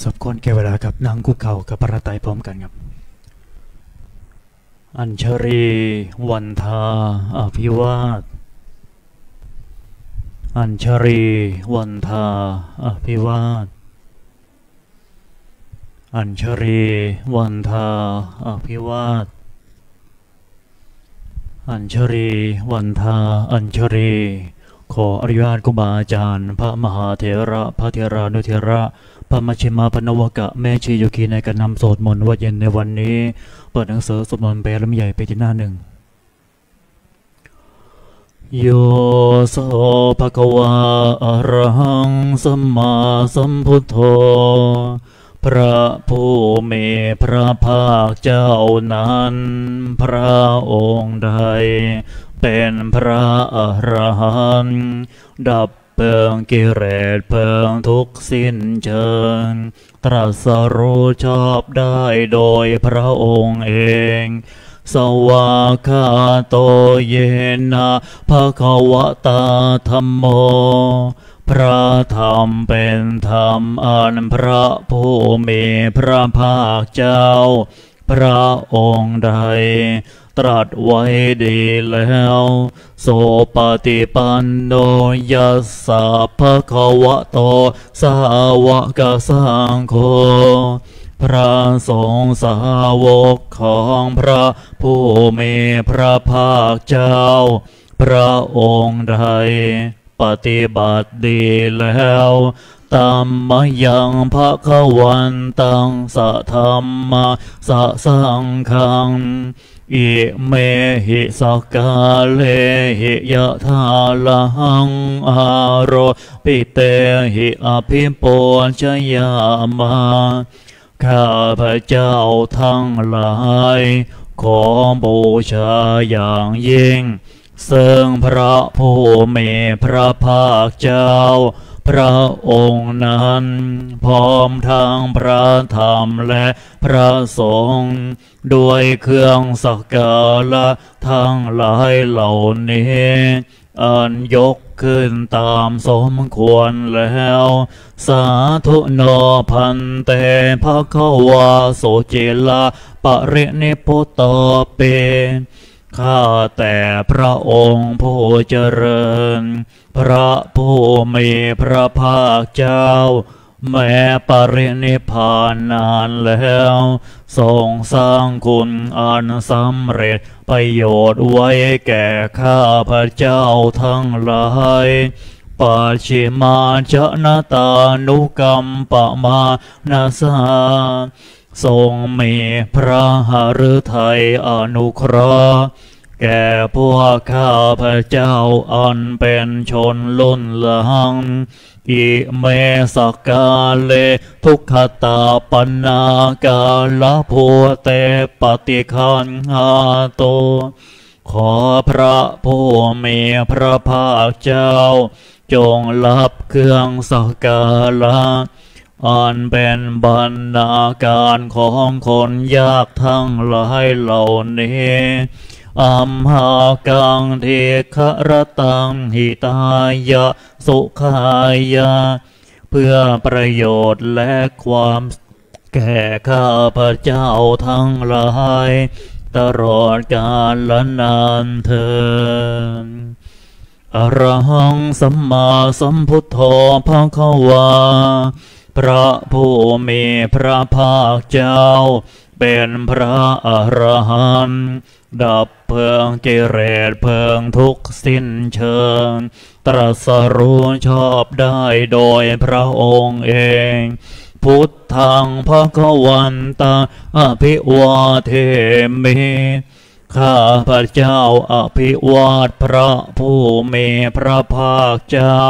สอบก้อนแก่เวลากับนางกุเข่ากับพระไตรพร้อมกันครับอัญชรีวันทาอภิวาทอัญชรีวันทาอภิวาทอัญชรีวันทาอภิวาทอัญชรีวันทาอัญชรีขออนุญาตครูบาอาจารย์พระมหาเถระพระเถรานุเถระพระมัชฌิมาปนวกะแม่ชีโยคีในการนำสวดมนต์ว่าเย็นในวันนี้เปิดหนังสือสวดมนต์ไปลำใหญ่ไปที่หน้าหนึ่งโยโสภะคะวาอะระหังสัมมาสัมพุทโธพระผู้มีพระภาคเจ้านั้นพระองค์ใดเป็นพระอรหันต์ดับเพลิงกิเลสเพลิงทุกสิ้นเชิงตรัสรู้ชอบได้โดยพระองค์เองสวากขาโตเยนะภควตาธัมโมพระธรรมเป็นธรรมอันพระผู้มีพระภาคเจ้าพระองค์ใดตรัสไว้ดีแล้วโสปฏิปันโนยัสสะภควโตสาวกสังโฆพระสงฆ์สาวกของพระผู้มีพระภาคเจ้าพระองค์ใดปฏิบัติดีแล้วตัมมะยังภคะวันตังสะธัมมาสะสังฆังอิเมหิสกาเลหิยะทาลังอาโรปิเตหิอภิปุญชยามาข้าพระเจ้าทั้งหลายขอบูชาอย่างยิ่งซึ่งพระผู้มีพระภาคเจ้าพระองค์นั้นพร้อมทั้งพระธรรมและพระสงฆ์ด้วยเครื่องสักการะทั้งหลายเหล่านี้อันยกขึ้นตามสมควรแล้วสาธุโนพันเตภควาสุจิลาปรินิพพุตโตเปข้าแต่พระองค์ผู้เจริญพระผู้มีพระภาคเจ้าแม้ปรินิพพานนานแล้วทรงสร้างคุณอันสำเร็จประโยชน์ไว้แก่ข้าพระเจ้าทั้งหลายปัจฉิมาจนตานุกัมปมานาสาทรงมีพระหฤทัยอนุเคราะห์แก่พวกข้าพระเจ้าอันเป็นชนล้นหลังอิเมสกาเลทุกขตาปนากาลภูเตปฏิคันหาโตขอพระผู้มีพระภาคเจ้าจงรับเครื่องสักการะอันเป็นบรรณาการของคนยากทั้งหลายเหล่านี้อัมหากังเทขรตังหิตายะสุขายะเพื่อประโยชน์และความแก่ข้าพระเจ้าทั้งหลายตลอดกาลนานเถิดอะระหังสัมมาสัมพุทโธภคะวาพระผู้มีพระภาคเจ้าเป็นพระอรหันต์ดับเพลิงกิเลสเพลิงทุกข์สิ้นเชิงตรัสรู้ชอบได้โดยพระองค์เองพุทธังภคะวันตังอภิวาเทมิข้าพระเจ้าอภิวาทพระผู้มีพระภาคเจ้า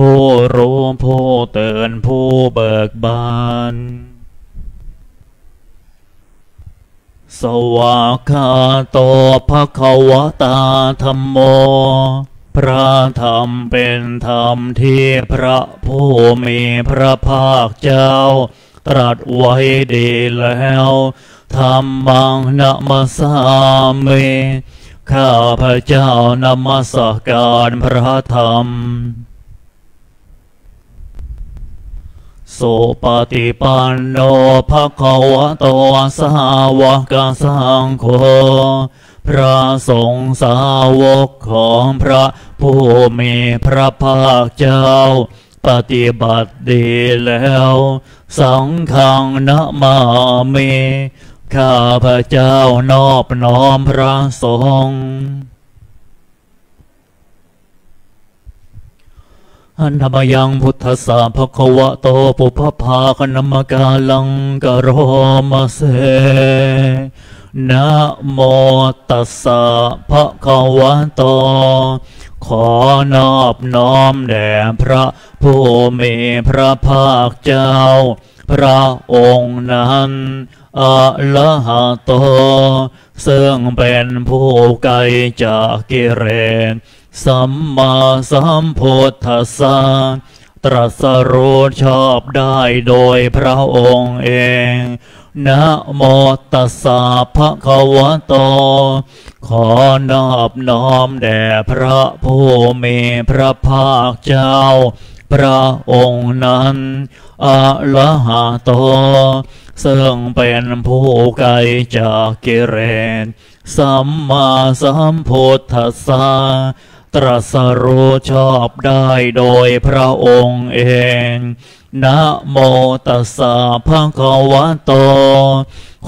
ผู้รู้ผู้ตื่นผู้เบิกบานสวากขาโตภควตาธัมโมพระธรรมเป็นธรรมที่พระผู้มีพระภาคเจ้าตรัสไว้ดีแล้วธัมมังนะมัสสามิข้าพระเจ้านมัสการพระธรรม สุปฏิปันโนภควโตสาวกสังโฆพระสงฆ์สาวกของพระผู้มีพระภาคเจ้าปฏิบัติดีแล้วสังฆังนะมามิข้าพระเจ้านอบน้อมพระสงฆ์อันธรรมยังพุทธสาภควะโตปุพพาคณมกาลังกโรมเสนะโมตัสสะภควะโตขอนอบน้อมแด่พระผู้มีพระภาคเจ้าพระองค์นั้นอะระหะโตซึ่งเป็นผู้ไกลจากกิเลสสัมมาสัมพุทธัสสะตรัสรู้ชอบได้โดยพระองค์เองนะโมตัสสะภควะโตขอนอบน้อมแด่พระผู้มีพระภาคเจ้าพระองค์นั้นอะระหะโตซึ่งเป็นผู้ไกลจากกิเลสสัมมาสัมพุทธัสสะตรัสรู้ชอบได้โดยพระองค์เองนะโมตัสสะภควะโต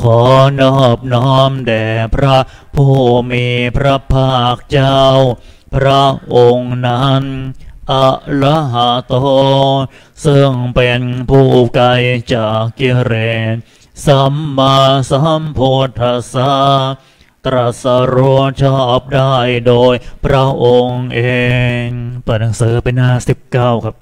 ขอนอบน้อมแด่พระผู้มีพระภาคเจ้าพระองค์นั้นอะระหะโตซึ่งเป็นผู้ไกลจากกิเลสสัมมาสัมพุทธัสสะตรัสรู้ชอบได้โดยพระองค์เองเปิดหนังสือเป็นหน้า19ครับ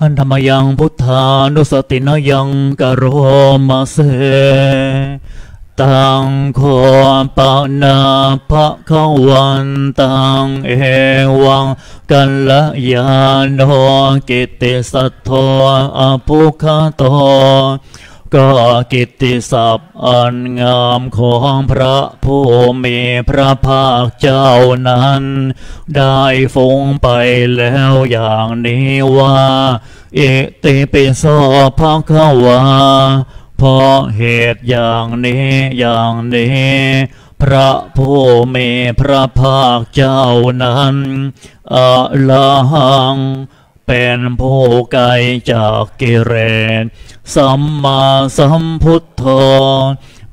อันธรรมยังพุทธานุสตินยังกโรมเสตังโคปนาภคะวันตังเอวังกัลยาโนกิตติสัทโธอปุคโตก็กิตติศัพท์อันงามของพระผู้มีพระภาคเจ้านั้นได้ฟุ้งไปแล้วอย่างนี้ว่าอิติปิโสภควาเพราะเหตุอย่างนี้อย่างนี้พระผู้มีพระภาคเจ้านั้นอะระหังเป็นผู้ไกลจากกิเลสสัมมาสัมพุทโธ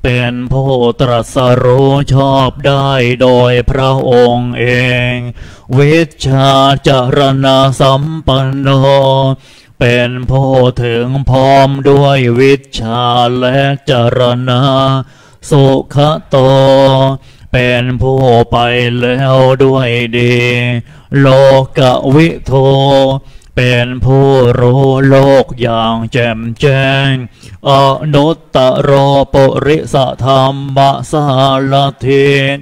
เป็นผู้ตรัสรู้ชอบได้โดยพระองค์เองวิชชาจรณะสัมปันโนเป็นผู้ถึงพร้อมด้วยวิชชาและจรณะสุขโตเป็นผู้ไปแล้วด้วยดีโลกวิโทเป็นผู้รู้โลกอย่างแจ่มแจ้งอนุตตโรปุริสธรรมสารถิต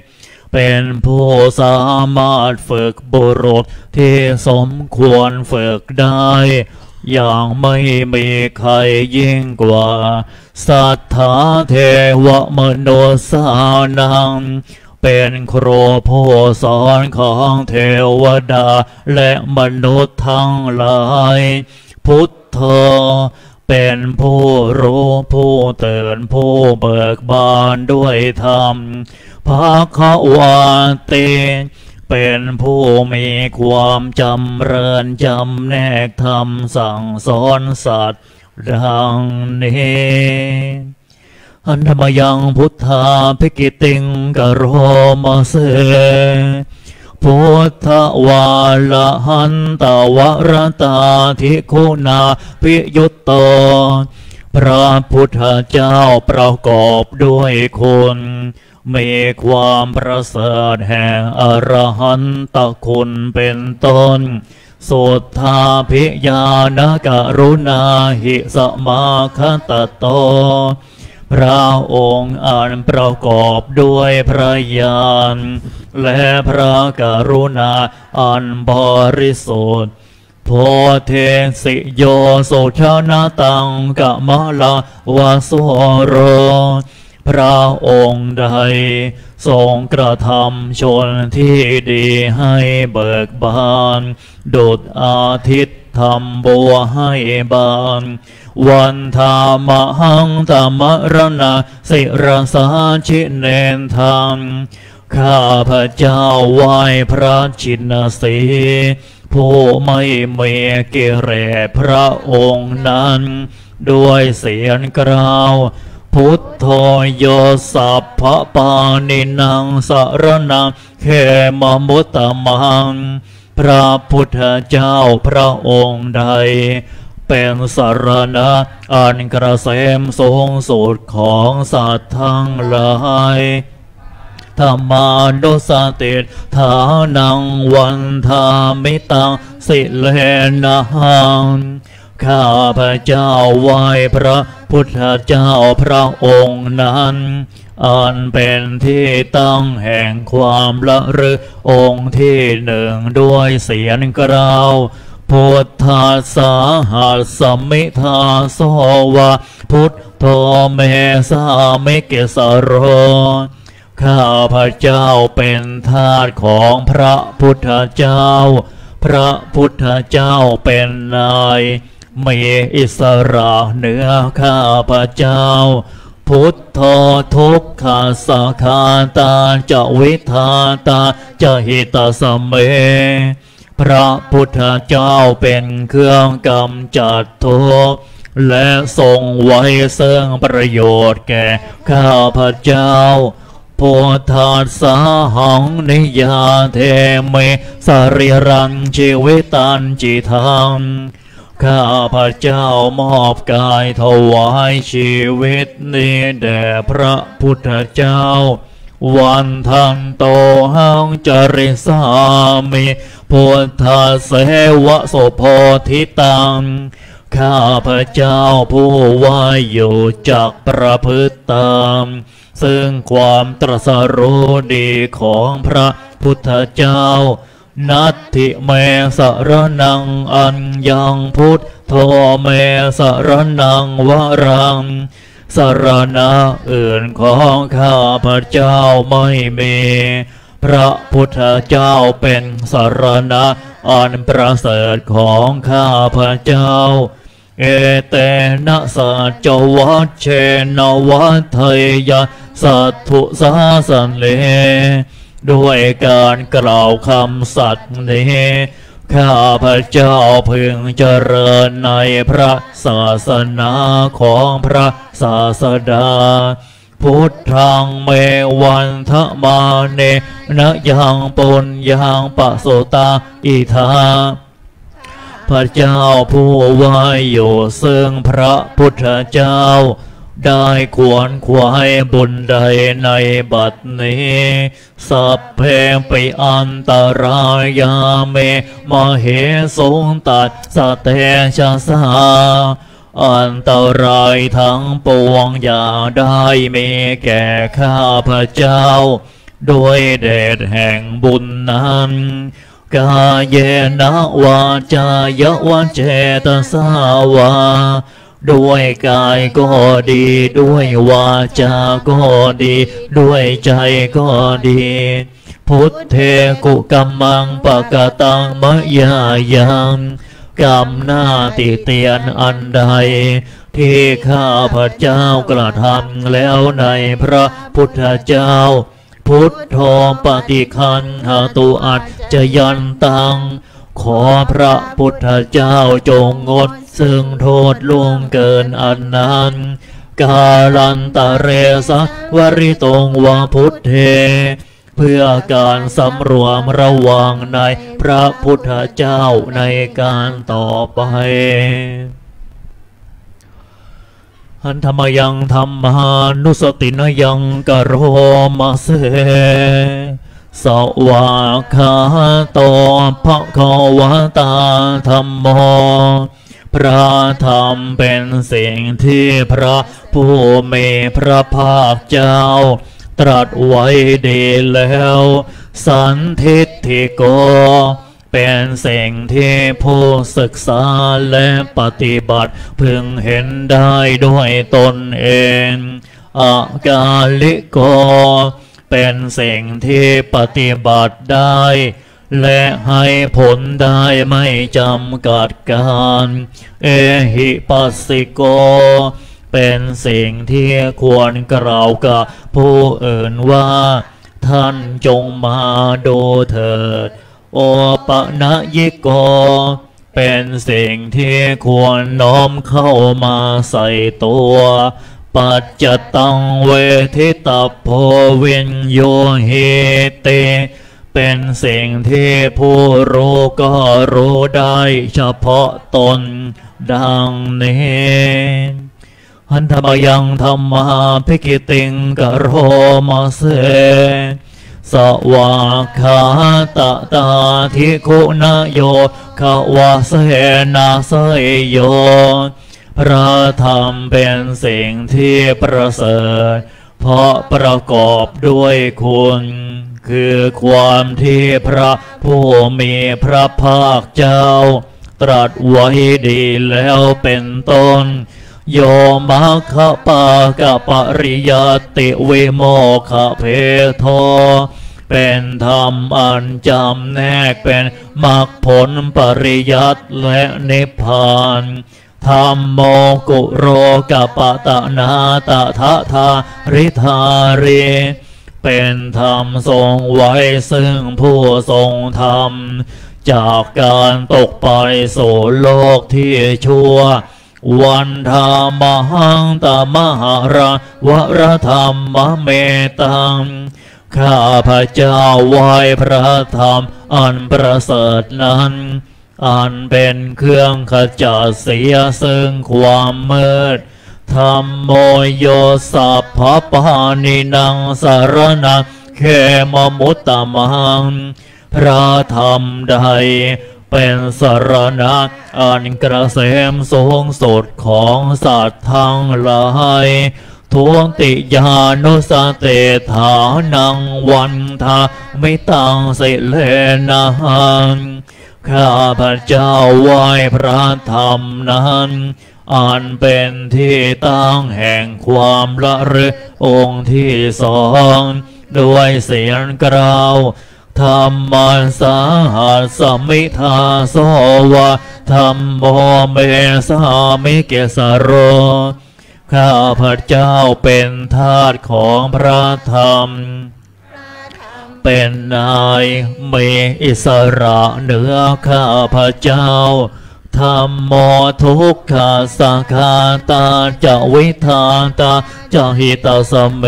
เป็นผู้สามารถฝึกบุรุษที่สมควรฝึกได้อย่างไม่มีใครยิ่งกว่าสัทธาเทวมนุสสานังเป็นครูผู้สอนของเทวดาและมนุษย์ทั้งหลายพุทโธเป็นผู้รู้ผู้ตื่นผู้เบิกบานด้วยธรรมภควเตเป็นผู้มีความจำเริญจำแนกธรรมสั่งสอนสัตว์ดังนี้อันธรรมยังพุทธาภิกิติงกโรมเสพุทธวาละหันตวรตาธิคุณาพิยุตโตพระพุทธเจ้าประกอบด้วยคุณมีความประเสริฐแห่งอรหันตคุณเป็นต้นสุทธาภิญานกรุณาหิสมาคตโตพระองค์อันประกอบด้วยพระญาณและพระกรุณาอันบริสุทธิ์โพเทสิโยสุชนาตังกะมะลาวาสุโร พระองค์ใดทรงกระทำชนที่ดีให้เบิกบานดุจอาทิตย์ทำบัวให้บานวันธามหังธรรมรณะสิรสาชิเนนทังข้าพระเจ้าไหว้พระชินสีผู้ไม่เมกิเลสพระองค์นั้นด้วยเสียงกล่าวพุทโธโยสัพพปานินังสรณังเขมมุตตมังพระพุทธเจ้าพระองค์ใดเป็นสรณะอันเกษมสูงสุดของสัตว์ทั้งหลายธรรมานุสติฐานังวันธามิตังสิเลนะหังข้าพระเจ้าไหว้พระพุทธเจ้าพระองค์นั้นอันเป็นที่ตั้งแห่งความละลึกองค์ที่หนึ่งด้วยเสียงกล่าวพุทธัสสะหัสสมิทาโสวะพุทโธเมสาเมเกสโรข้าพระเจ้าเป็นทาสของพระพุทธเจ้าพระพุทธเจ้าเป็นนายมีอิสระเหนือข้าพระเจ้าพุทโธทุกขาสาขาตาจะวิทาตาจะหิตาสเมพระพุทธเจ้าเป็นเครื่องกำจัดทุกข์และทรงไว้ซึ่งประโยชน์แก่ข้าพระเจ้าพุทธัสสะหังนิยาเทเมสริรังชีวิตันจิทังข้าพระเจ้ามอบกายถวายชีวิตนี้แด่พระพุทธเจ้าวันทันโตหังจริสามิพุทธเสวะโสโพธิตังข้าพระเจ้าผู้ไหวอยู่จักประพฤติตามซึ่งความตรัสรู้ดีของพระพุทธเจ้านัตถิเมสรณังอัญญังพุทโธเมสรณังวรังสรณะอื่นของข้าพระเจ้าไม่มีพระพุทธเจ้าเป็นสรณะอันประเสริฐของข้าพระเจ้าเอเตนะสัจวัชเชนวัฏไทยะสัตถุสาสันเลด้วยการกล่าวคำสัตย์นี้ข้าพระเจ้าพึงเจริญในพระศาสนาของพระศาสดาพุทธังเมวันทมาเนนะยังปุญญังปะโสตาอิทาพระเจ้าผู้ไหวอยู่ซึ่งพระพุทธเจ้าได้ขวนขวายบุญใดในบัดนี้สัพเพปิอันตรายาเมมเหสงตัสสะเตชะสาอันตรายทั้งปวงอย่าได้มีแก่ข้าพระเจ้าด้วยเดชแห่งบุญนั้นกายนวาจายวัจเจตสาวาด้วยกายก็ดีด้วยวาจาก็ดีด้วยใจก็ดีพุทเทกุกัมมังปะกตังมะยายังกรรมหน้าติเตียนอันใดที่ข้าพระเจ้ากระทำแล้วในพระพุทธเจ้าพุทโธปฏิคันหาตุอัจจยันตังขอพระพุทธเจ้าจงงดซึ่งโทษล่วงเกินอันนั้นกาลันตะเรสะวริตงวาพุทเทเพื่อการสำรวมระวังในพระพุทธเจ้าในการต่อไปหันธรรมยังธรรมานุสตินยังกโรมาเสสวาคาโตภควตาธัมโมพระธรรมเป็นสิ่งที่พระผู้มีพระภาคเจ้าตรัสไว้ดีแล้วสันทิฏฐิโกเป็นสิ่งที่ผู้ศึกษาและปฏิบัติพึงเห็นได้ด้วยตนเอง อกาลิโกเป็นสิ่งที่ปฏิบัติได้และให้ผลได้ไม่จำกัดการเอหิปัสสิโกเป็นสิ่งที่ควรกล่าวกับผู้อื่นว่าท่านจงมาดูเถิดโอปนะยิโกเป็นสิ่งที่ควรน้อมเข้ามาใส่ตัวปัจจตังเวทิตาโพวินโยหิเตเป็นสิ่งที่ผู้รู้ก็รู้ได้เฉพาะตนดังนี้หันธรรมยังธรรมหาภิกิติงกโรมาเสสวากขาตะตาทิคุนโยขวาเสนาเสยโยพระธรรมเป็นสิ่งที่ประเสริฐเพราะประกอบด้วยคุณคือความที่พระผู้มีพระภาคเจ้าตรัสไว้ดีแล้วเป็นต้นโยมัคคปากปริยัติวิโมคเพโทเป็นธรรมอันจำแนกเป็นมรรคผลปริยัติและนิพพานธรรมโมกุโรกปตนาตถาธาริธาริเป็นธรรมทรงไว้ซึ่งผู้ทรงธรรมจากการตกไปสู่โลกที่ชั่ววันธรรมหังตมหารวรธรรมเมตังข้าพระเจ้าไหว้พระธรรมอันประเสริฐนั้นอันเป็นเครื่องขจัดเสียซึ่งความมืดธรรมโมโยสัพพปานินังสารนังเขมมุตตมังพระธรรมใดเป็นสรณะอันเกษมสูงสุดของสัตว์ทั้งหลายทุติยานุสติฐานังวันทามิตังสิเลนะหังข้าพระเจ้าไหว้พระธรรมนั้นอันเป็นที่ตั้งแห่งความละลึกองค์ที่สองด้วยเสียงกล่าวธรรมังสาหัสสมิทาโสวะธรรมโมเมสามิเกสโรข้าพระเจ้าเป็นทาสของพระธรรมเป็นนายมีอิสระเหนือข้าพระเจ้าธรรมโมทุกขาสังขาตาจะวิธาตาจะหิตาสเม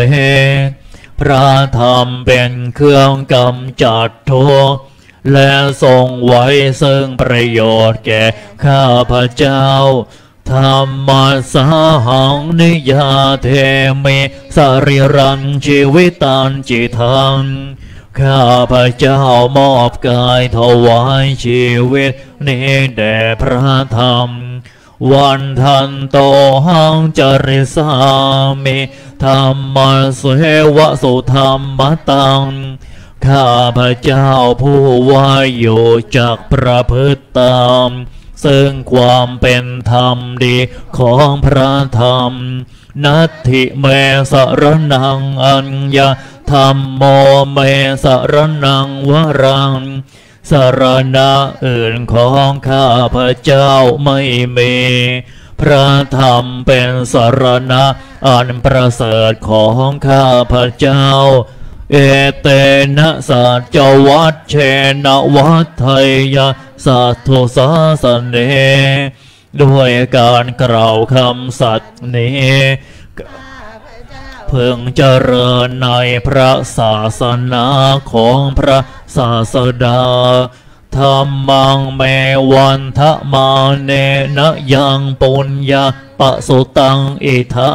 พระธรรมเป็นเครื่องกำจัดทุกข์และทรงไว้ซึ่งประโยชน์แก่ข้าพเจ้าธรรมสาหังนิยาเทมิสริรันชีวิตันจิทังข้าพเจ้ามอบกายถวายชีวิตนี้แด่พระธรรมวันทันโตหังจริสามิธรรมเสวะสุธรรมตังข้าพระเจ้าผู้ว่าอยู่จากประพฤติตามซึ่งความเป็นธรรมดีของพระธรรมนัตถิเมสรนังอัญญาธรรมโมเมสรนังวรังสรณะอื่นของข้าพระเจ้าไม่มีพระธรรมเป็นสรณะอันประเสริฐของข้าพระเจ้าเอเตนะสัจวัตเชนวัตไทยาสัทธุสาสเนด้วยการกล่าวคำสัตย์นี้เพิ่งเจริญในพระศาสนาของพระศาสดาธรรมังเมวันทะมาเนนะยังปุญญาปะสุตังอิทะ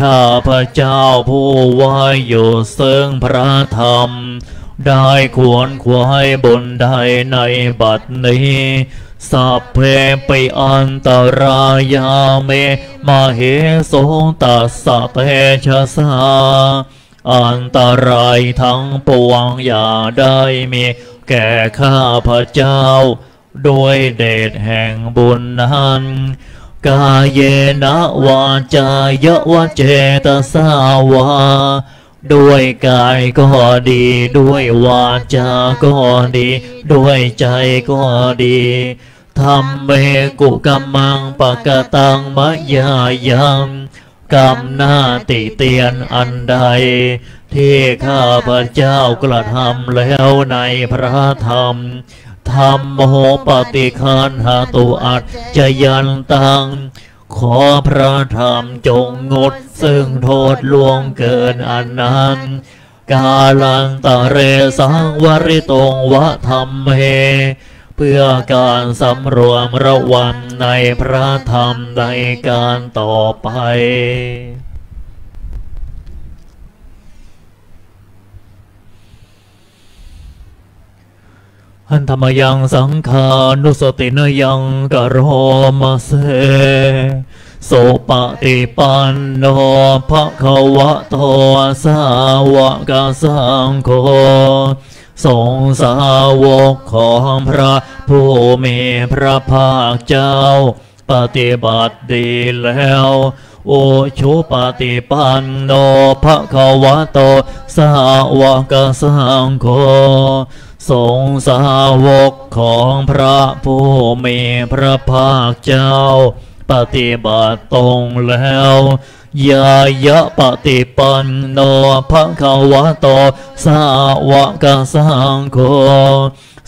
ข้าพระเจ้าผู้ว่าอยู่ซึ่งพระธรรมได้ขวนขวายบุญใดในบัดนี้สัพเพปิอันตรายาเมมาเหสงตัสสะเตชะสาอันตรายทั้งปวงอย่าได้มีแก่ข้าพระเจ้าด้วยเดชแห่งบุญนั้น กายเณวาจายวเจตสาวาด้วยกายก็ดีด้วยวาจาก็ดีด้วยใจก็ดีธัมเมกุกัมมังปะกตังมะยายังกรรมหน้าติเตียนอันใดที่ข้าพเจ้ากระทำแล้วในพระธรรมธัมโมปฏิคันหตุอัจจยันตังขอพระธรรมจงงดซึ่งโทษล่วงเกินอันนั้นกาลังตะเรสังวริตงวะธัมเมเพื่อการสำรวมระวังในพระธรรมในการต่อไปหันธรรมยังสังขานุสตินยังกะโรมะเสโสปฏิปันโนภควโตสาวกสังโฆสงฆ์สาวกของพระผู้มีพระภาคเจ้าปฏิบัติดีแล้วโอชุปฏิปันโนภควโตสาวกสังโฆสงฆ์สาวกของพระผู้มีพระภาคเจ้าปฏิบัติตรงแล้วยายะปฏิปันโนภควโตสาวกสังโฆ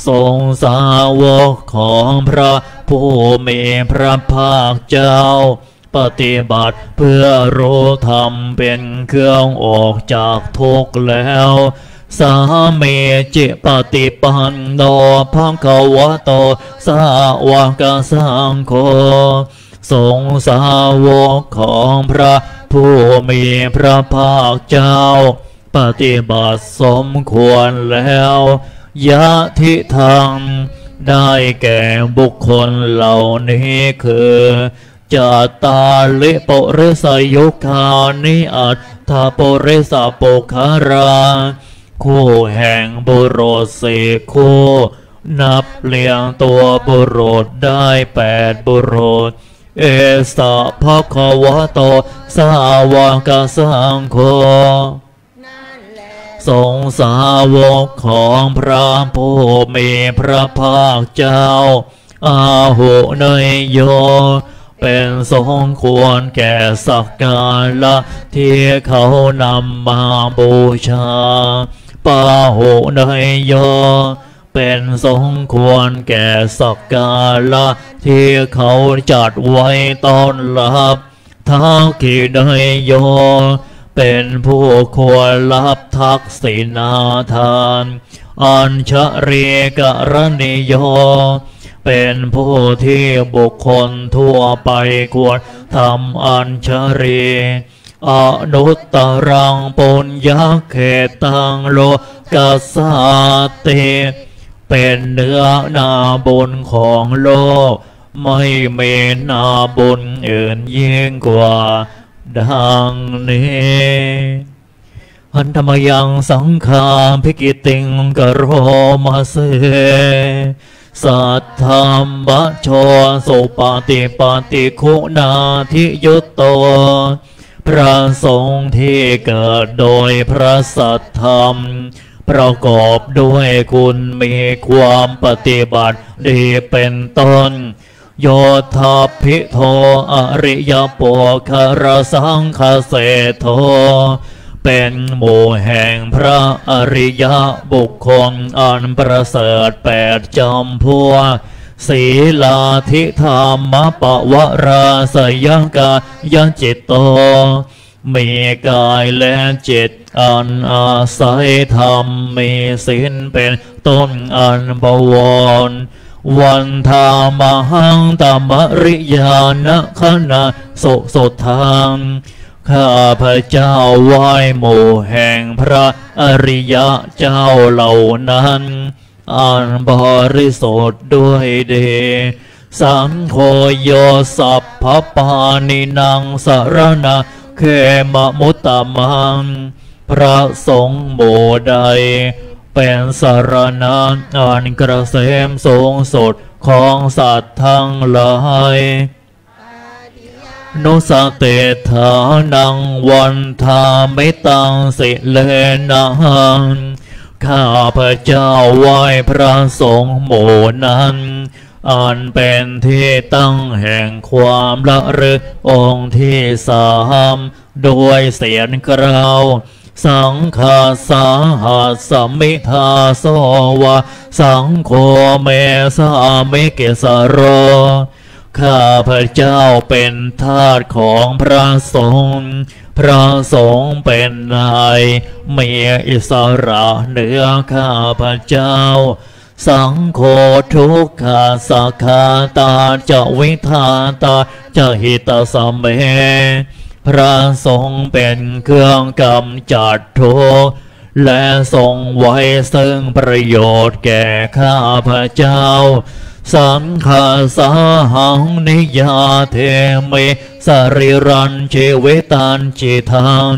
สงฆ์สาวกของพระผู้มีพระภาคเจ้าปฏิบัติเพื่อรู้ธรรมเป็นเครื่องออกจากทุกข์แล้วสาเมจิปฏิปันโนภควโตสาวกสังโฆสงฆ์สาวกของพระผู้มีพระภาคเจ้าปฏิบัติสมควรแล้วยะทิทังได้แก่บุคคลเหล่านี้คือจตาริปุริสยุคานิอัตถปุริสปุคคาราคู่แห่งบุรุษสี่คู่นับเรียงตัวบุรุษได้8บุรุษเอสะภควโตสาวกสังโฆสงฆ์สาวกของพระผู้มีพระภาคเจ้าอาหุเนยโยเป็นสงฆ์ควรแก่สักการะที่เขานำมาบูชาปาหุเนยโยเป็นสงฆ์ควรแก่สักการะที่เขาจัดไว้ต้อนรับท้าวขีเนยโยเป็นผู้ควรรับทักษิณาทานอัญชริกรณิโยเป็นผู้ที่บุคคลทั่วไปควรทำอัญชรีอนุตตรังปุญญเขตังโลกัสสาติเป็นเนื้อนาบุญของโลกไม่มีนาบุญอื่นยิ่งกว่าดังนี้หันธรรมยังสังฆาภิกิติงกโรมะเสสัทธัมมะโชสุปฏิปฏิคุณาธิยุตโตพระสงฆ์ที่เกิดโดยพระสัทธรรมประกอบด้วยคุณมีความปฏิบัติดีเป็นต้นโยธาภิโทอริยปุคคารสังฆเสโทเป็นหมู่แห่งพระอริยบุคคลอันประเสริฐ8จำพวกศีลาธิธรรมปวราสยกายจิตโตมีกายและจิตอันอาศัยธรรมมีศีลเป็นต้นอันบวรวันธามหังตมริยานะขณะสุสุทางข้าพระเจ้าไหว้หมู่แห่งพระอริยะเจ้าเหล่านั้นอันบริสุทธิ์ด้วยดีสังโฆโยสัพพปานินังสรณะเขมมุตตมังพระสงฆ์หมู่ใดเป็นสรณะอันเกษมสูงสุดของสัตว์ทั้งหลาย นุสติธานังวันธามิตังสิเลนังข้าพระเจ้าไหว้พระสงฆ์หมู่นั้นอันเป็นที่ตั้งแห่งความละลึกองค์ที่สามโดยเสียงกล่าวสังฆาสาหัสสมิทาโสวะสังโฆเมสามิเกสโรข้าพระเจ้าเป็นทาสของพระสงฆ์พระสงฆ์เป็นนายมีอิสระเหนือข้าพระเจ้าสังโฆทุกขาสักขาตาจะวิธาตาจะหิตสเมพระสงฆ์เป็นเครื่องกำจัดทุกข์และทรงไว้ซึ่งประโยชน์แก่ข้าพระเจ้าสังฆาสาหังนิยาเทเมสริรัญชีวิตัญจิทัง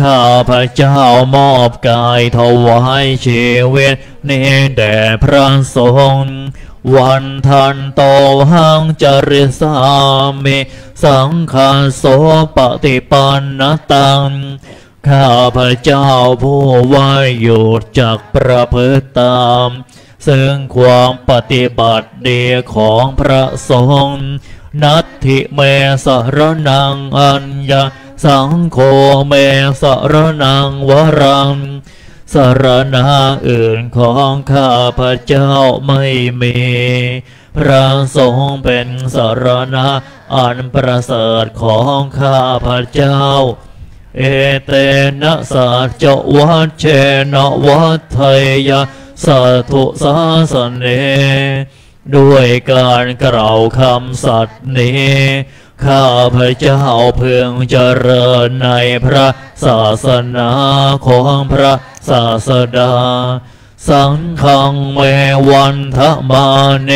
ข้าพระเจ้ามอบกายถวายชีวิตนี้แด่พระสงฆ์วันทันโตหังจริสามิสังฆาโสปฏิปันนตังข้าพระเจ้าผู้ไหวอยู่จากประพฤติตามซึ่งความปฏิบัติดีของพระสงฆ์นัตถิเมสรณังอัญญาสังโฆเมสรณังวรังสรณะอื่นของข้าพระเจ้าไม่มีพระสงฆ์เป็นสรณะอันประเสริฐของข้าพระเจ้าเอเตนะสัจจวัชเชนะวัฏไทยะสัทธุสาสเนด้วยการกล่าวคำสัตย์นี้ข้าพระเจ้าเพื่องเจริญในพระศาสนาของพระศาสดาสังฆังเมวันทมาเน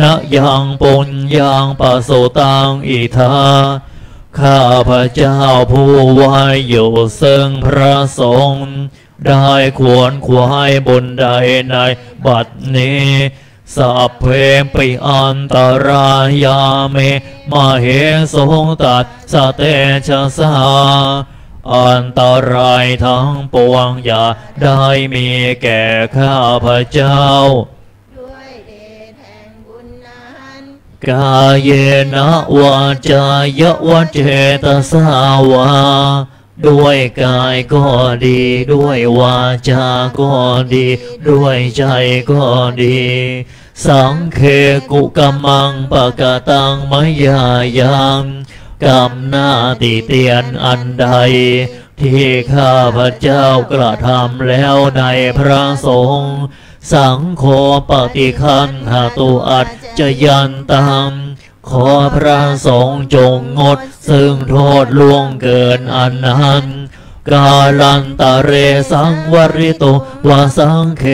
นะยังปุญญังปะโสตังอิทาข้าพระเจ้าผู้ไหวอยู่ซึ่งพระสงฆ์ได้ควรขวายบนใดในบัดนี้สัพเพปิอันตรายาเมมาเหสงตัสสเตชะสาอันตรายทั้งปวงอย่าได้มีแก่ข้าพระเจ้าด้วยเดชแห่งบุญนั้นกายเยนะวาจายวเจตสาวาด้วยกายก็ดีด้วยวาจาก็ดีด้วยใจก็ดีสังเคกุกมังปะกะตังมยายังกรรมหน้าติเตียนอันใดที่ข้าพระเจ้ากระทำแล้วในพระสงฆ์สังโฆปฏิคันหตุอัจจยันตังขอพระสงฆ์จงงดซึ่งโทษล่วงเกินอันนั้นกาลันตะเรสังวริโตวาสังเค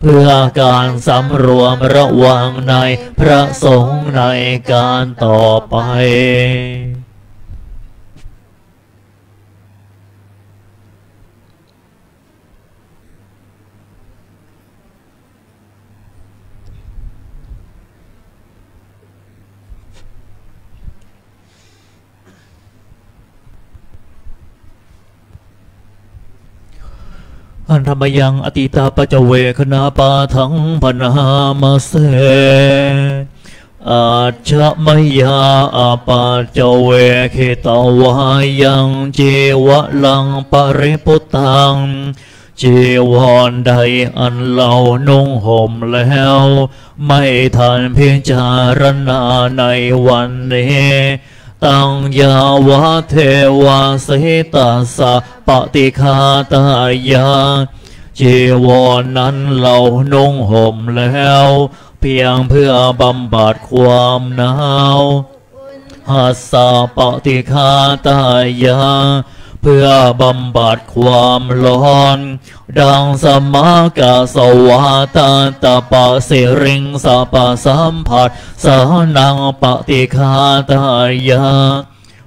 เพื่อการสำรวมระวังในพระสงฆ์ในการต่อไปอันธรรมยังอติตาปัจเวคณาปาทังพนามาเสอาชะมยาอาปัจเวคตวายังเจวะลังปริปุตังเจวรใดอันเหล่านุ่งห่มแล้วไม่ทันพิจารณาในวันนี้ตังยาวะเทวาสิตาสะปฏิคาตายาจีวรนั้นเรานุ่งห่มแล้วเพียงเพื่อบำบัดความหนาวหัสสะปฏิคาตายาเพื่อบำบัดความร้อนดังสมากะสวะตาตาปะสิริงสปะสัมผัสสานังปฏิคาตายา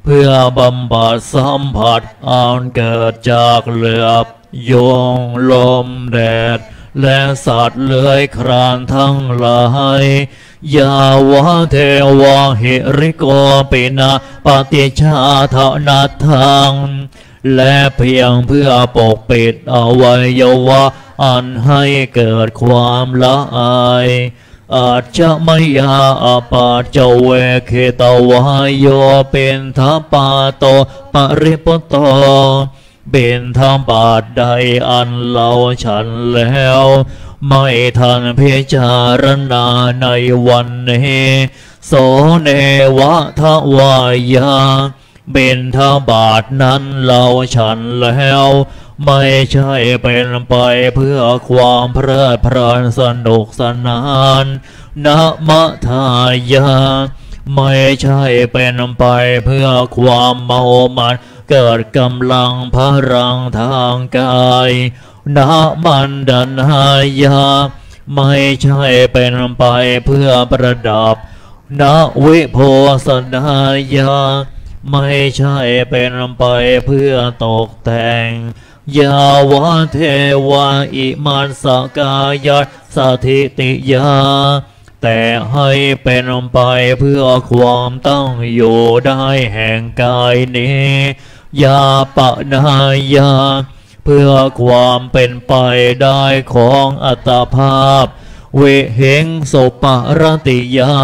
เพื่อบำบัดสัมผัสอันเกิดจากเหลือบยุงลมแดด และสัตว์เลื้อยคลานทั้งหลายยาวะเทวะหิริโกปินะปฏิชาทนัตถังและเพียงเพื่อปกปิดอวัยวะอันให้เกิดความละอายอาจจะไม่ยาอาปาจเวเคตวายโยเป็นทปาโตปริปโตเป็นธรรมบาทใดอันเราฉันแล้วไม่ทันพิจารณาในวันนี้โสเนวะทวายาเป็นธรรมบาทนั้นเราฉันแล้วไม่ใช่เป็นไปเพื่อความเพลิดเพลินสนุกสนานนะมะทายาไม่ใช่เป็นไปเพื่อความเมามันเกิดกำลังพลังทางกายนะมันดันหายาไม่ใช่เป็นไปเพื่อประดับนะวิโพสนายาไม่ใช่เป็นไปเพื่อตกแต่งยาวะเทวะอิมันสกายะสถิติยาแต่ให้เป็นไปเพื่อความตั้งอยู่ได้แห่งกายนี้ยาปะนายาเพื่อความเป็นไปได้ของอัตภาพเวเหงสุปรติยา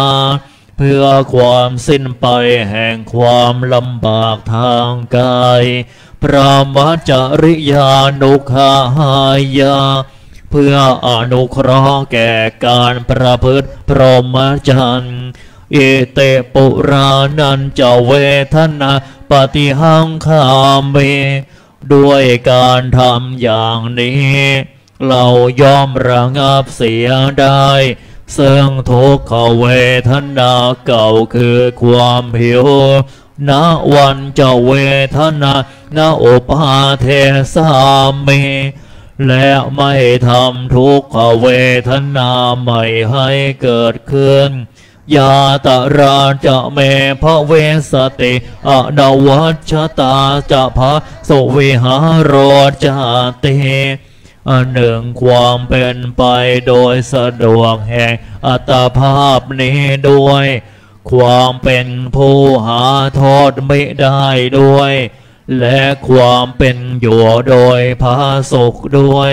เพื่อความสิ้นไปแห่งความลำบากทางกายพระมัจจริยานุคาหายาเพื่ออนุเคราะห์แก่การประพฤติพรหมจรรย์อิเตปุรานันจะเวทนาปฏิหังคามิด้วยการทำอย่างนี้เราย่อมระงับเสียได้ซึ่งทุกขเวทนาเก่าคือความหิวณวันจะเวทนาณอุปาเทสามิและไม่ทำทุกขเวทนาใหม่ให้เกิดขึ้นยาตราจะเมภเวสติอนวัชชตาจะภะสุวิหารจติอันหนึ่งความเป็นไปโดยสะดวกแห่งอัตภาพนี้ด้วยความเป็นผู้หาโทษไม่ได้ด้วยและความเป็นอยู่โดยผาสุกด้วย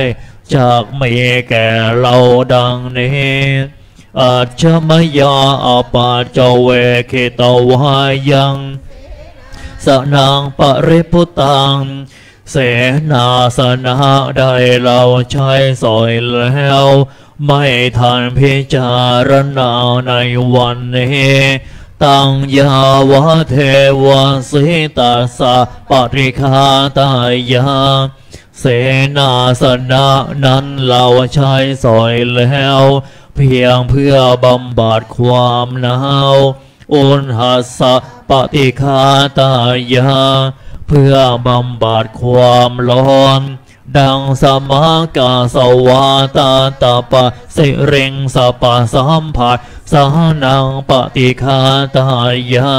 จากมีแก่เราดังนี้อาจจะมยาอาปาจเวเขตวายังสนางปริพุตังเสนาสนะได้เราใช้สอยแล้วไม่ทันพิจารณาในวันนี้ตังยาวะเทวะสิตาสะปริคาตายาเสนาสนะนั้นเราใช้สอยแล้วเพียงเพื่อบำบัดความหนาวอุณหสะปฏิคาตายาเพื่อบำบัดความร้อนดังสมากาสวาตาตาปะสิริงสปะสัมผัสสานังปฏิคาตายา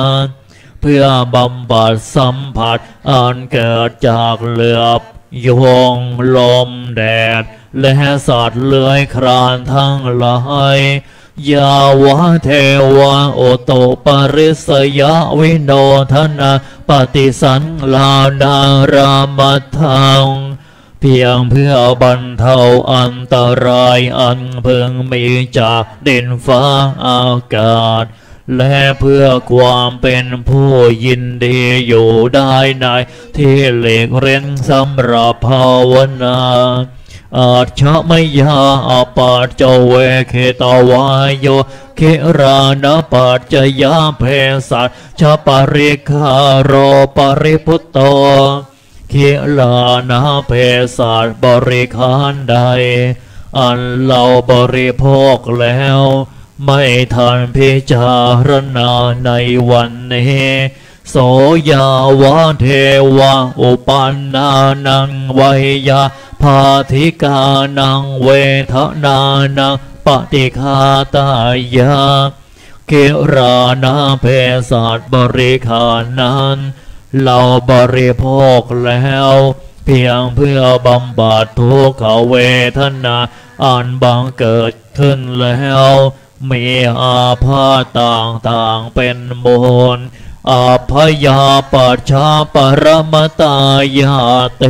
เพื่อบำบัดสัมผัสอันเกิดจากเหลือบยุงลมแดดและสัตว์เลื้อยคลานทั้งหลายยาวะเทวะโอโตปริสยาวิโนทนาปฏิสันลานารามัทธังเพียงเพื่อบรรเทาอันตรายอันเพิ่งมีจากดินฟ้าอากาศและเพื่อความเป็นผู้ยินดีอยู่ได้ในที่หลีกเร้นสำหรับภาวนาอาจฉมยาอาปาจเวเขตวายโยเขรานาปาจยาเพสัตชปริคาโรปริพุตโตเขลานาเพสัตบริคารใดอันเราบริโภคแล้วไม่ทันพิจารณาในวันนี้โสยาวะเทวะอุปันนานังวัยยาภาธิกานังเวทนานังปฏิคาตายาเกรานาเพศาสบริคานั้นเราบริโภคแล้วเพียงเพื่อบำบัดทุกขเวทนา อันบังเกิดขึ้นแล้วมีอาพาธต่างๆเป็นมูลอัพยาปัชฌาปรมัตตายาเต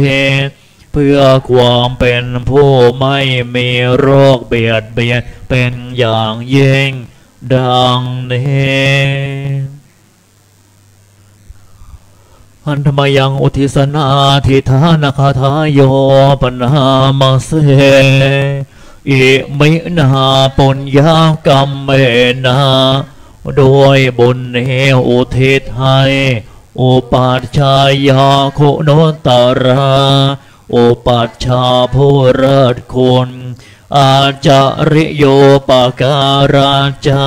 เพื่อความเป็นผู้ไม่มีโรคเบียดเบียนเป็นอย่างยิ่งดังนี้อันธรรมยังอุทิศนาทิธานคาทายโยปนามาเสอิมินาปุญญากรรมเมนาโดยบุญเหอุทิศให้อุปัชฌายาคุณุตระอุปัชฌาผู้เลิศคุณอาจาริโยปการาจา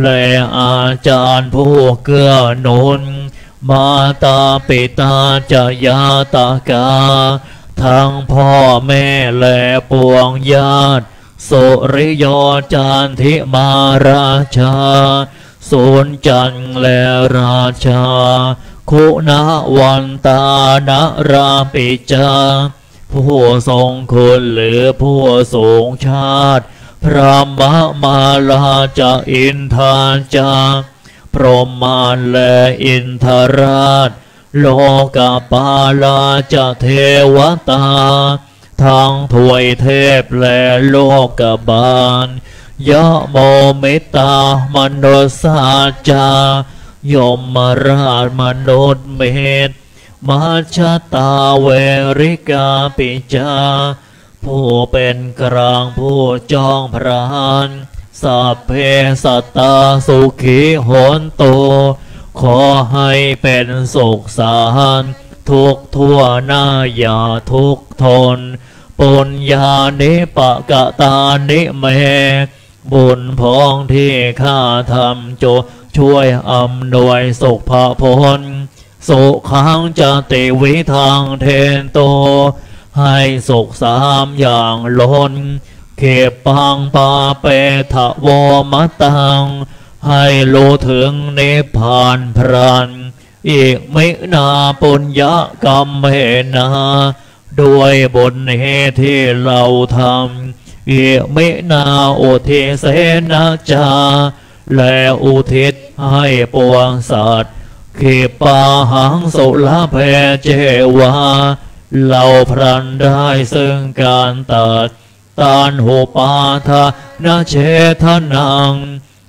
และอาจารย์ผู้เกื้อหนุนมาตาปิตาจยาตากาทั้งพ่อแม่และปวงญาติสุริโยจานทิมาราชาสุนจันและราชาคุณวันตานราปิจาผู้ทรงคุณหรือผู้สูงชาติพระมะมาลาจาอินทาจาพรหมานและอินทราชโลกปาลาจเทวตาทั้งถวยเทพและโลกบาลยะโมมิตามนุสาจายมราชมนุษย์เมตมัชฌตาเวริกาปิจาผู้เป็นกลางผู้จ้องพรานสัพเพสัตตาสุขิโหนตุขอให้เป็นสุขสาหัสทุกทั่วหน้าอย่าทุกทนปุญญานิปกตานิเมบุญพ้องที่ข้าทำช่วยอำนวยสุขภาพลสุขังจติวิทังเทนโตให้สุขสามอย่างล้นเขปังปาเปทะวมตังให้รู้ถึงนิพพานพรันอิมินาปุญญากรรมเมนาด้วยบุญที่เราทำอิมินาอุทิเสนาจาและอุทิศให้ปวงสัตว์เขปาหังสุลเพเจวาเราพรันได้ซึ่งการตัดตานโหปาทานาเชทนัง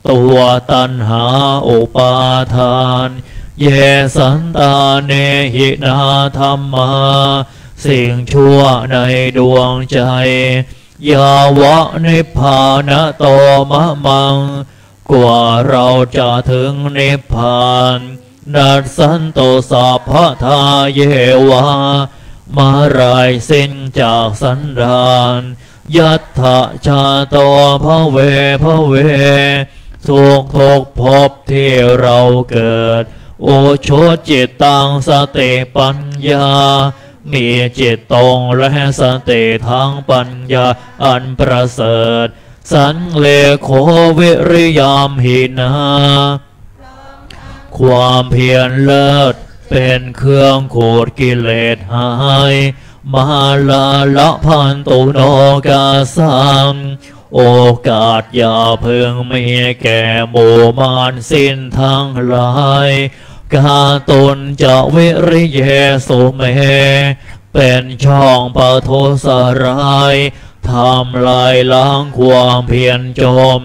ตัวตันหาอุปาทานเยสันตาเนหินาธรรมาสิ่งชั่วในดวงใจยาวะนิพพานโตมะมังกว่าเราจะถึงนิพพานนัสสันโตสัพพทาเยวามาไรสิ้นจากสันดานยัตถะชาโตภเวภเวสุขทุกภพที่เราเกิดโอโชจิตตังสติปัญญามีจิตตรงและสติทั้งปัญญาอันประเสริฐสันเลโขวิริยามหินาความเพียรเลิศเป็นเครื่องขูดกิเลสหายมาลาละพันตุโนกาสังโอกาสอย่าเพิ่งมีแก่หมู่มารสิ้นทั้งหลายกาตนจะวิริเยสุเมเป็นช่องปฐสร้ายทำลายล้างความเพียรจม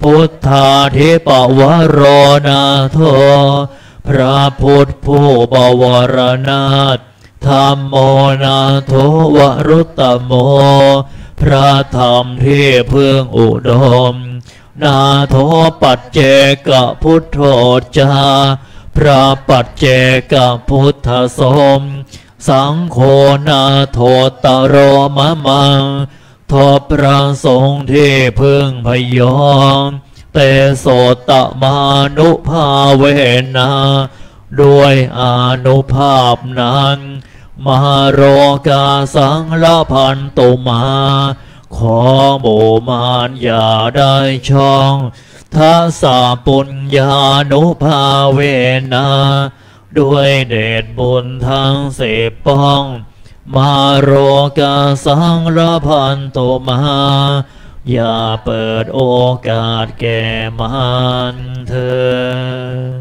พุทธาธิปวโรนาโทพระพุทธผู้บวรนาถธัมโมนาโทวรุตตโมพระธรรมที่เพื่องอุดมนาโทปัจเจกพุทโธจาพระปัจเจกพุทธสมสังโฆนาโทตโรมะมังทอพระสงฆ์ที่เพื่องพยองเตโสตมานุภาเวนะด้วยอนุภาพนั้นมหโรกาสังลพันตุมาขอหมู่มารอย่าได้ช่องทัสสะปุญญานุภาเวนะด้วยเดชบุญทั้ง10ป้อง มาโรกาสังรพันโตมาอย่าเปิดโอกาสแก่มันเถิด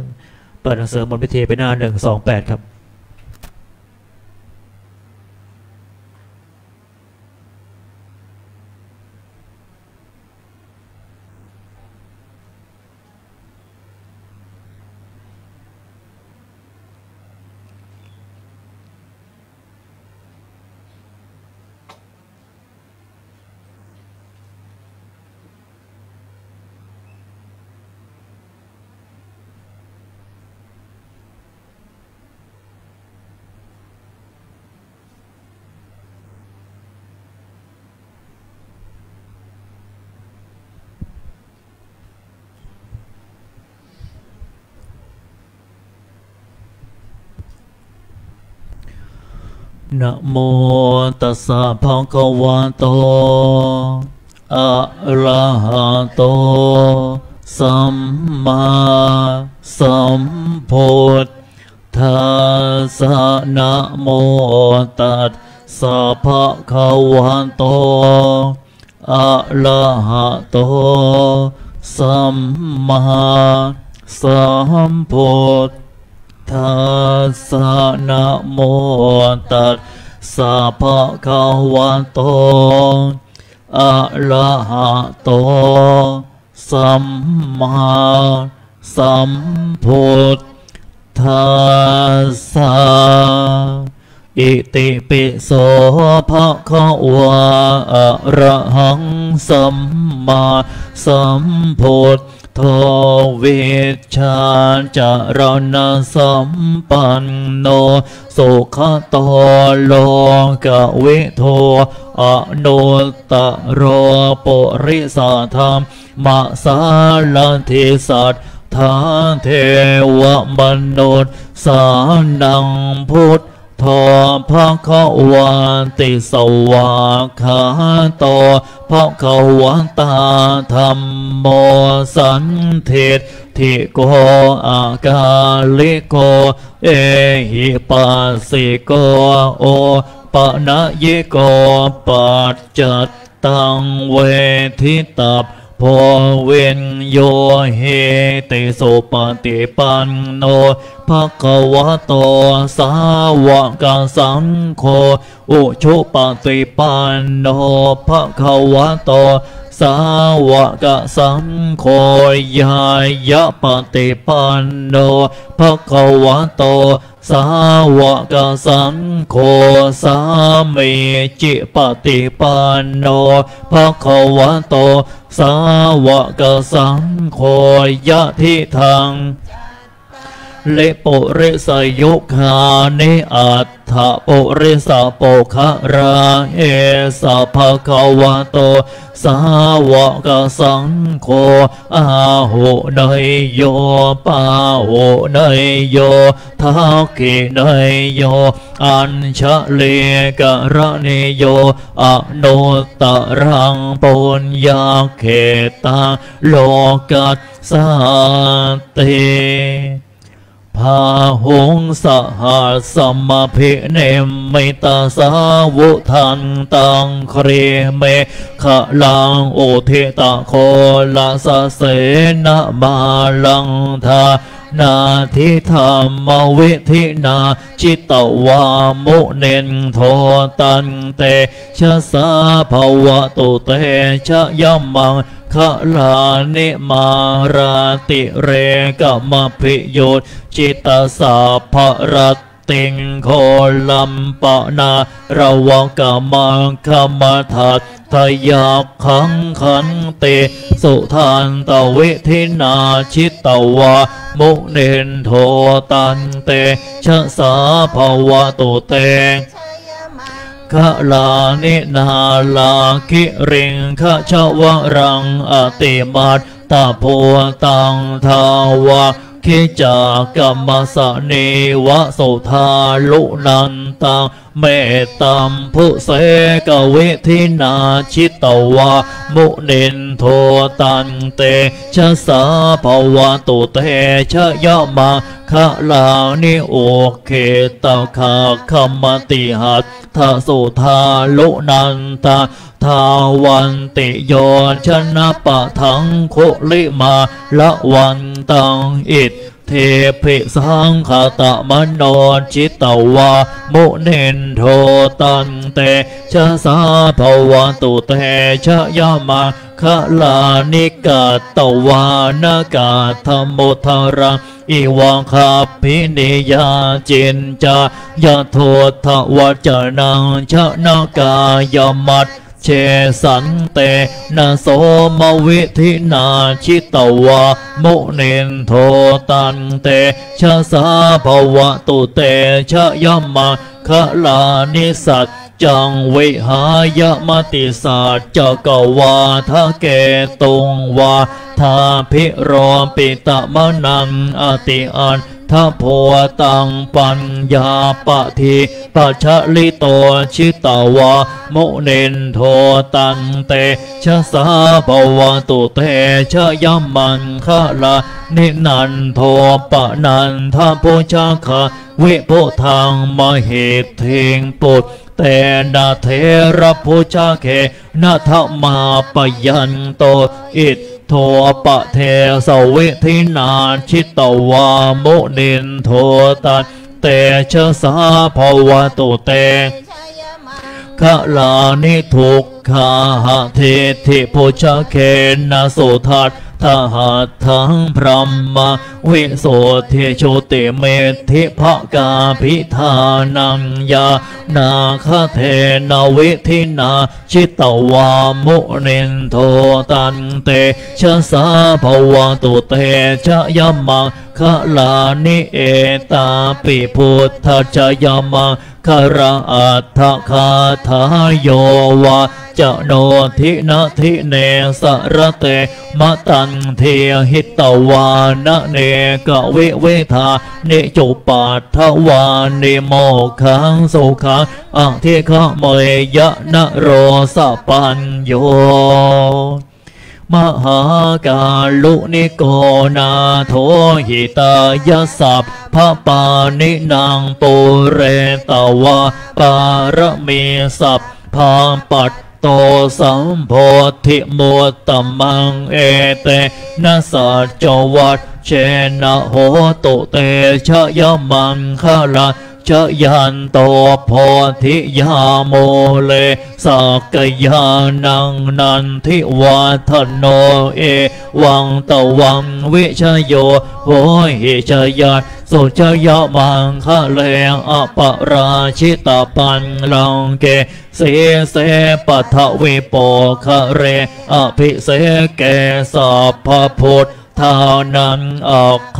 เปิดหนังสือบนพิธีไปหน้า128ครับนะโมตัสสะภะคะวะโตอะระหะโตสัมมาสัมพุทธัสสะนะโมตัสสะภะคะวะโตอะระหะโตสัมมาสัมพุททัสสะนะโมตัสสะภะคะวะโตอะระหะโตสัมมาสัมพุทธัสสะอิติปิโสภะคะวะอะระหังสัมมาสัมพุทโทวิชชาจารณสัมปันโนสุขโตโลกวิโทอนุตตโรปุริสธรรมสารทิสัตถาเทวมนุษย์สานังพุทธทภควาติสวาขาโตภควตาธรรมโมสันเทศทิโกอากาลิโกเอหิปัสสิโกโอปนะยิโกปัจจัตตังเวทิตัพพเวนโยเหติสุปฏิปันโนภควโตสาวกสังโฆอุชุปฏิปันโนภควโตสาวกสังโฆยายะปฏิปันโนภควโตสาวกสังโฆสามีจิปฏิปันโนภควโตสาวกสังโฆยะทิทังเลปุริสยุคานิอัตถะปุริสโปคะราเอสะภะคะวะโตสาวกสังโฆอาหุเนยโยปาหุเนยโยทักขิเนยโยอัญชเลกระเนโยอนุตตรังปุญญาเขตังโลกัสสติพาหงสหัสสมภิเนมิตาสาวุทันตังเครเมขลังโอเทตะโคลาสเสนามาลังธานาทิธรรมวิธินาจิตวามุเนนโทตันเตชะสาภวะตุเตชะยมังขลานิมาราติเรกมภิโยตจิตสาภรัตติงโคลัมปนาระวะกมังขมาทัตทยาขังขันเตสุทานตวิธินาชิตวามุเนนโทตันเตชะสาภวะตุเตขลานินาลาคิริงขชวรังอติมัตตาโพตังทาวะคิจากัมมสเนวะสุธาลุนันตัง เมตตัมภุเสกวิธินาชิตวามุนินโทตันเตชะสาภวตุเตชะยะมาคะลานิโอเคตะคาคัมมติหัตถสุธาลุนันตาทาวันติโยชนะปะทังโคลิมาละวันตังอิทเทพิสังขตมโนจิตวามุนินโทตันเตชะสาภวตุเตชะยามาคะลานิกาตวานากาธโมทารังอิวังคาพินิยาจินจายะโททวจนังชะนากายมัตเชสันเตนะโสมวิธินาชิตวามุนินโทตันเตชะสาภวตุเตชะยมังคะลานิสัจจังวิหายมติศาสจกวาทะเกตุงวาทาภิโรปิตมนังอติอันทะโพตังปัญญาปะทิปัจฉลิโตชิตวามุนินโทตันเตชะสาภวตุเตชะยมังคะลานินันโทปะนันทะโพชาคาวิโพธังมหิเทงปุตเตนะเทระโพชาเขนะทัมมาปยันโตอิทโทปะเทสวิธินาชิตวามุนินโทตันเตชะสาภวตุเตคะลานิทุกขาหะเทธิโพชาเขนะสุทัตทหัตถังพรหมวิโสเทโชติเมธิภกาภิธานังยานาคเทนวิธินาชิตวามุนินโทตันเตชะสาภวตุเตชะยมังคะลานิเอตาปิพุทธชะยมังคะระอัตถคาทายโยวาจโนทินะทิเนสระเตมะตันเทหิตวานะเนกะวิเวทานิจุปัฏฐวานิโมขังสุขังอธิฆะเมยะนะโรสปัญโยมหากาลุนิโกนาโทหิตายสัพพปานินางปุเรตวาปารมีสัพพามปัตโตสัมโพธิโมตมังเอเตนะสัจจวัตเชนะโหตุเตชะยมังคะลาชะยันโตโพธิยาโมเลสักยานังนันทิวาทโนเอวังตวังวิชโยโหหิชยัตสุชยมังคะเลอปราชิตปันลังเกเสเสปัทวิโปคะเรอภิเสเกสัพพพุทธานังอัคค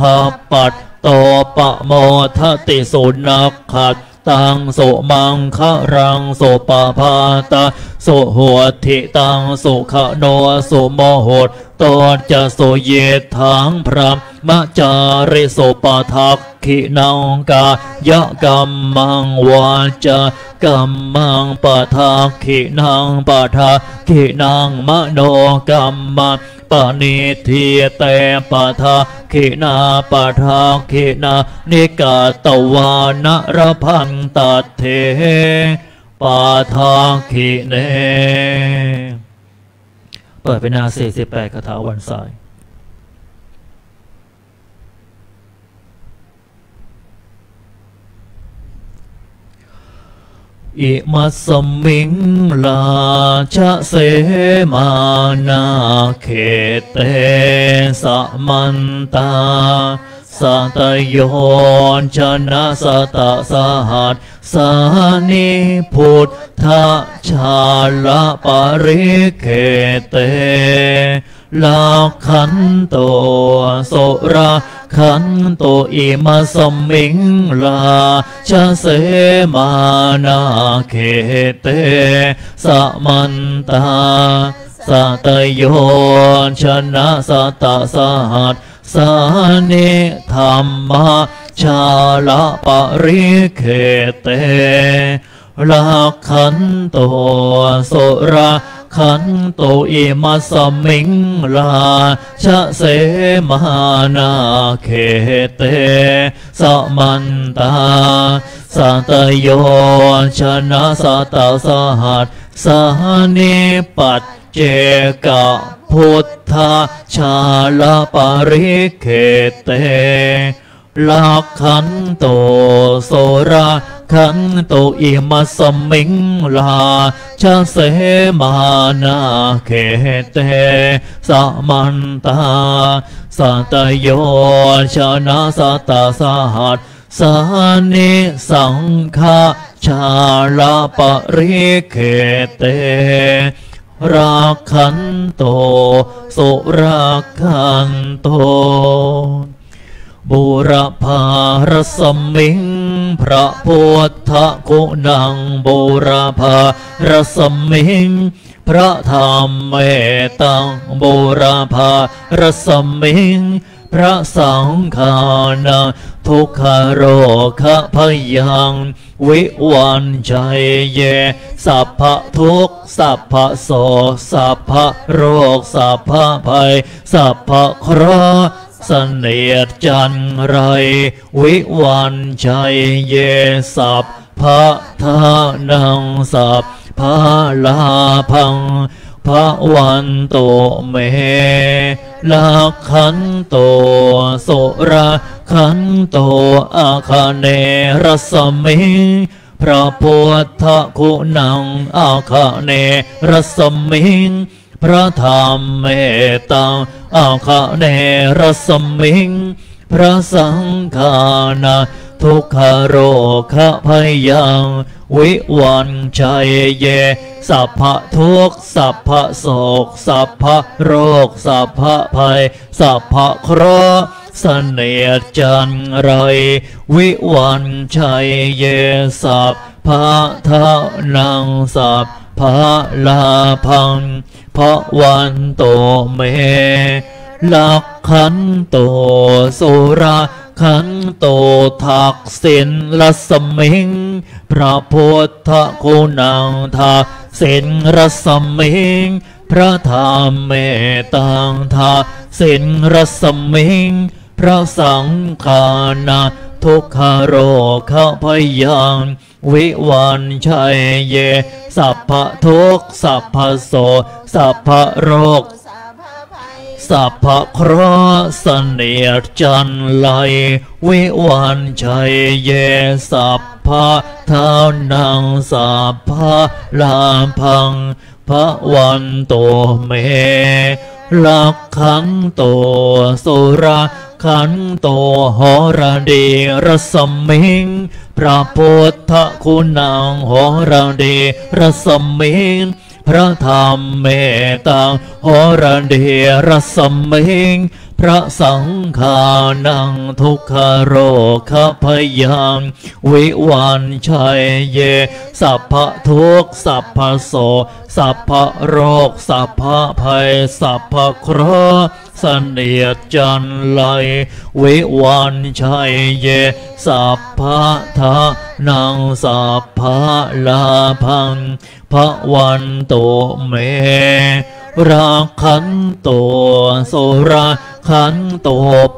ปัตโตปะโมทติสุนักขัดตังสุมังคะรังสุปภาตาสุหัวทิตังสุขโนสุโมโหตตจะสุเยทังพระมะจาริสุปทักขินังกายะกัมมังวาจากัมมังปทักขินังปทักขินังมโนกัมมังปณิทิเตปทาขินาปทาขินานิกาตวานรพันตัดเทปทาขิเนเปิดเป็นหน้า48คาถาวันสายอิมัสสมิงลาชะเสมานาเขเตสมันตาสัตโยชนะสตะสหัสสานิพุทธชาลปริเขเตลาขันโตสุราขันโตอิมัสสมิงลาชะเสมานาเขเตสมันตาสัตโยชนะสตะสหัสสานิธรรมชาลปริเขเต ราคันโตสุราขันโตอิมาสมิงลาชะเสมานาเขเตสมันตาสัตโยชนะสัตสหัสสานิปัจเจกพุทธาชาลปริเขเตลักขันโตโสราขันโตอิมาสมิงลาชาเสมานาเขเตสมันตาสัตโยชนะสัตสหัสสานิสังฆาชาลปริเขเตราคันโตสุราคันโตบุรพารสมิงพระพุทธคุณังบุรพารสมิงพระธรรมเมตังบุรพารสมิงพระสังฆานังทุกขโรคะพยังวิวันชัยเยสัพพะทุกสัพพะโสสัพพะโรคสัพพะภัยสัพพะเคราะห์เสนียดจันไรวิวันชัยเยสัพพะทานังสัพพะลาภังพระวันโตเมลักขันโตสุราขันโตอาคาเนรสมิพระพุทธคุณังอาคาเนรสมิพระธรรมเมตังอาคาเนรสมิพระสังฆานาทุกขโรคะพยังวิวันชัยเยสัพพะทุกข์สัพพะโศกสัพพะโรคสัพพะภัยสัพพะเคราะห์เสนียดจันไรวิวันชัยเยสัพพะทานังสัพพะลาภังพระวันโตเมลักขันโตสุราขันโตทักษิณรสมิงพระพุทธคุณังทักษิณรสมิงพระธรรมเมตังทักษิณรสมิงพระสังฆานาทุกขโรคะพยังวิวันชัยเยสัพพะทุกข์สัพพะโสสัพพะโรคสัพพะเคราะห์เสนียดจันไรวิวันชัยเยสัพพะทานังสัพพะลาภังพระวันโตเมลักขันโตสุราขันโตหรดีรสมิงพระพุทธคุณังหรดีรสมิงพระธรรมเมตังโหรเดรสมิงพระสังฆานังทุกขโรคะพยังวิวันชัยเยสัพพะทุกข์สัพพะโสสัพพะโรคสัพพะภัยสัพพะเคราะห์เสนียดจันไรวิวันชัยเยสัพพะทานังสัพพะลาภังพระวันโตเมราคันโตโสราขันโต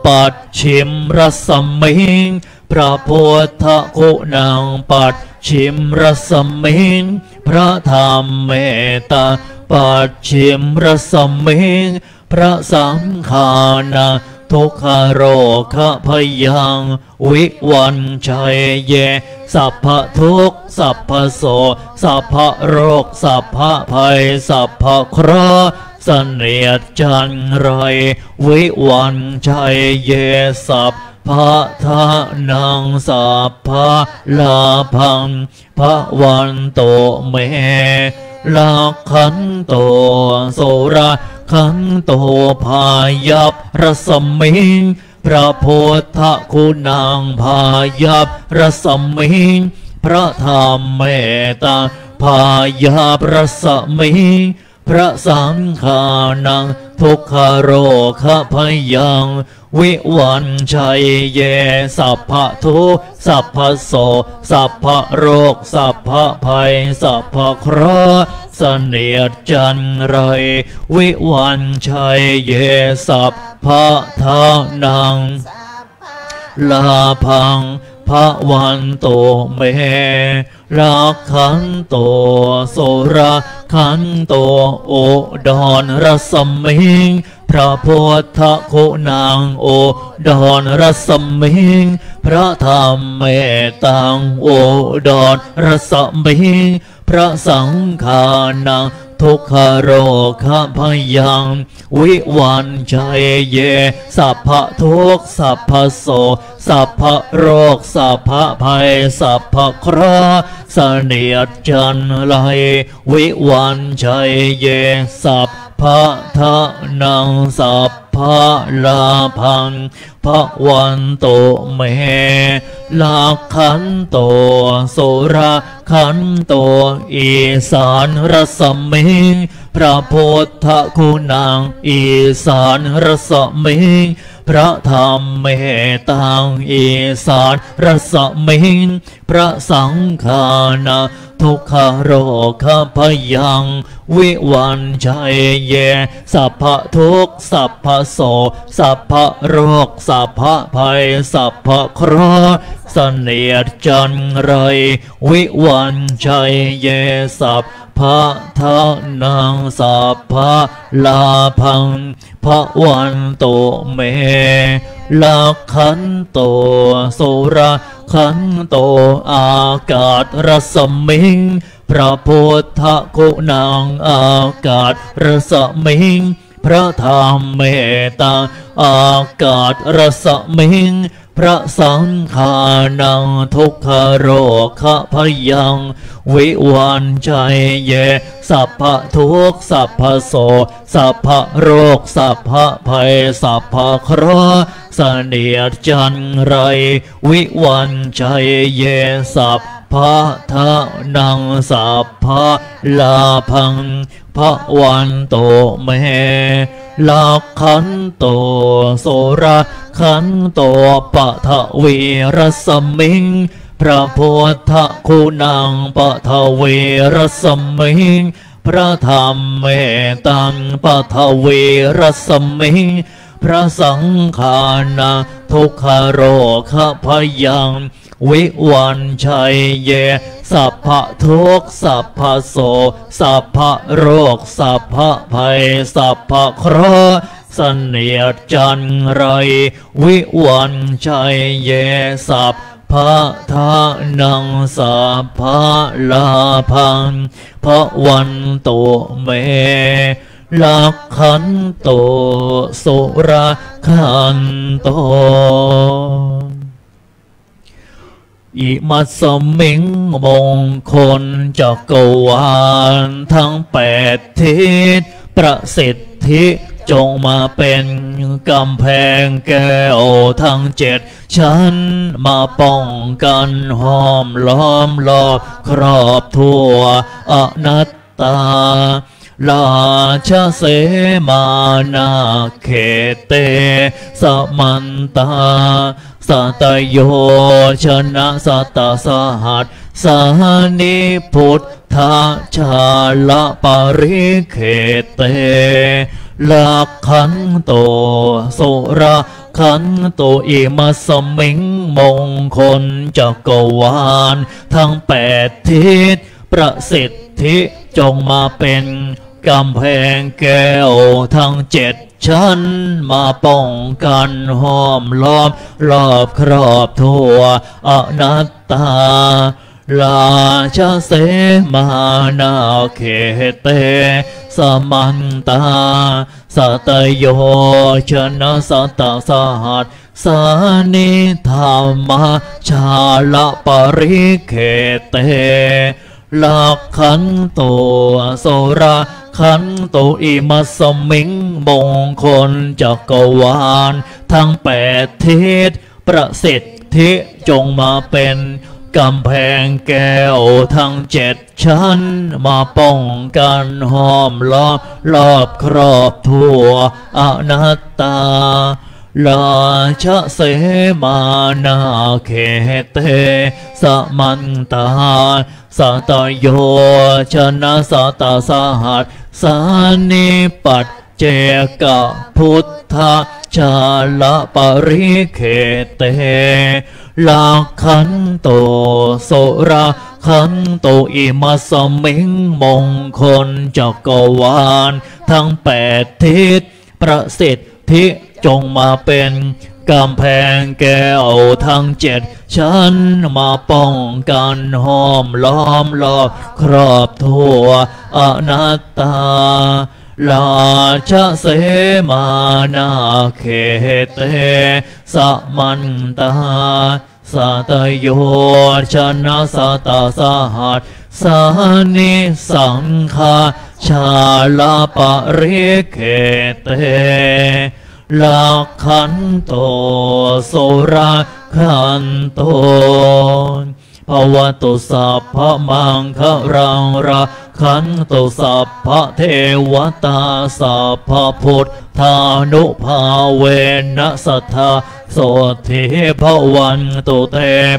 ปัดชิมรสมิงพระพุทธคุณังปัดชิมรสมิงพระธรรมเมตาปัดชิมรสมิงพระสังฆานาทุกขโรคะพยังวิวันชัยเยสัพพะทุกข์สัพพะโสสัพพะโรคสัพพะภัยสัพพะเคราะห์เสนียดจันไรวิวันชัยเยสัพพะทานังสัพพะลาภังพระวันโตเมลักขันโตสุราขันโตพายัพรสมิงพระพุทธคุณังพายัพรสมิงพระธรรมเมตตาพายัพรสมิง พระสังฆานังทุกขโรคพยังวิวันชัยเยสัพพะทุกสัพพะโสสัพพะโรคสัพพะภัยสัพพะเคราะห์เสนียดจันไรวิวันชัยเยสัพพะทานังลาภังพระวันโตเมรักขันโตโสระขันโตโอดอนรสมิงพระพุทธโคนางโอดอนรสมิงพระธรรมเมตังโอดอนรสมิงพระสังฆานังทุกขโรคพยังวิวันชัยเยสัพพะทุกสัพพะโสสัพพะโรคสัพพะภัยสัพพะเคราะห์เสนียดจันไรวิวันชัยเยสัพพะทานังสัพพะลาภังพระวันโตเมลาขันโตโสระขันโตอีสานรสมิงพระพุทธคุณังอีสานรสมิงพระธรรมเมตังอีสานรสมิงพระสังฆานาทุกขโรคพยังวิวันชัยเยสัพพะทุกสัพพะโสสัพพะโรคสัพพะภัยสัพพะเคราะห์เสนียดจันไรวิวันชัยเยสัพพะทานังสัพพะลาภังพระวันโตเมลักขันโตโสระขันโตอากาศรสมิงพระพุทธคุณังอากาศรสมิงพระธรรมเมตาอากาศรสมิงพระสังฆานังทุกขโรคพยังวิวันชัยเยสัพพะทุกสัพพะโสสัพพะโรคสัพพะภัยสัพพะเคราะห์เสนียดจันไรวิวันชัยเยสัพพะทานังสัพพะลาภังพระวันโตเมลักขันโตโสระขันโตปะทะวีรสมิงพระพุทธคุณังปะทะวีรสมิงพระธรรมเมตังปะทะวีรสมิงพระสังฆานาทุกขโรคพยังวิวันชัยเยสัพพะทุกสัพพะโสสัพพะโรคสัพพะภัยสัพพะเคราะห์เสนียดจันไรวิวันชัยเยสัพพะทานังสัพพะลาภังพระวันโตเมลักขันโตโสระขันโตอิมัสสมิงมงคลจักรวาลทั้งแปดทิศประสิทธิจงมาเป็นกำแพงแก้วทั้งเจ็ดชั้นมาป้องกันห้อมล้อมรอบครอบทั่วอนัตตาราชเสมานาเขเตสมันตาสัตโยชนะสัตสหัสสานิพุทธาชาลปริเขเตลักขันโตโสระขันโตอิมัสสมิงมงคลจักรวาลทั้งแปดทิศประสิทธิจงมาเป็นกำแพงแก้วทั้งเจ็ดชั้นมาป้องกันห้อมล้อมรอบครอบทั่วอนัตตาราชเสมานาเขเตสมันตาสัตโยชนะสัตสหัสสานิธรรมชาลปริเขเตลักขันโตโสระขันโตอิมัสสมิงมงคลจักรวาลทั้งแปดทิศประสิทธิจงมาเป็น กำแพงแก้วทั้ง7 ชั้นมาป้องกันห้อมล้อมรอบครอบทั่วอนัตตาราชเสมานาเขเตสมันตาสัตโยชนะสัตสหัสสานิปัตเจกพุทธชาลปริเขเตลาขันโตโสราขันโตอิมาสมิงมงคลจักรวาลทั้ง8 ทิศประสิทธิจงมาเป็นกำแพงแก้วทั้ง7 ชั้นมาป้องกันห้อมล้อมรอบครอบทั่วอนัตตาราชเสมานาเขเตสมันตาสัตโยชนะสัตสหัสสานิสังฆาชาลปริเขเตลาขันโตโสราขันโตภวตุสัพพมังคลังราขันโตสัพพเทวตาสัพพพุทธานุภาเวนะสัทธาโสติภวันตุเต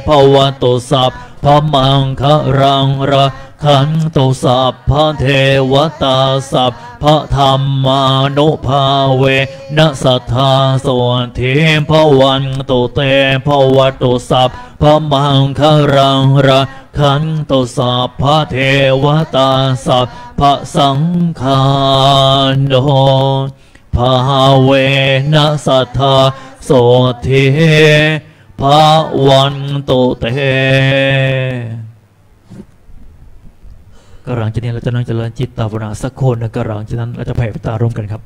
ภวตุสัพพมังคลังราขันโตสัพพเทวตาสัพพธรรมานุภาเวนะสัทธาโสติภวันตุเตภวตุสัพพมังคลังราขันโตสัพพเทวตาสัพพสังฆาโนภาเวนะสัทธาโสติภวันตุเตกำลังจะนี้เราจะนั่งเจริญจิตตาวนาสักคนกำลังจากนั้นเราจะแผ่เมตตาร่วมกันครับ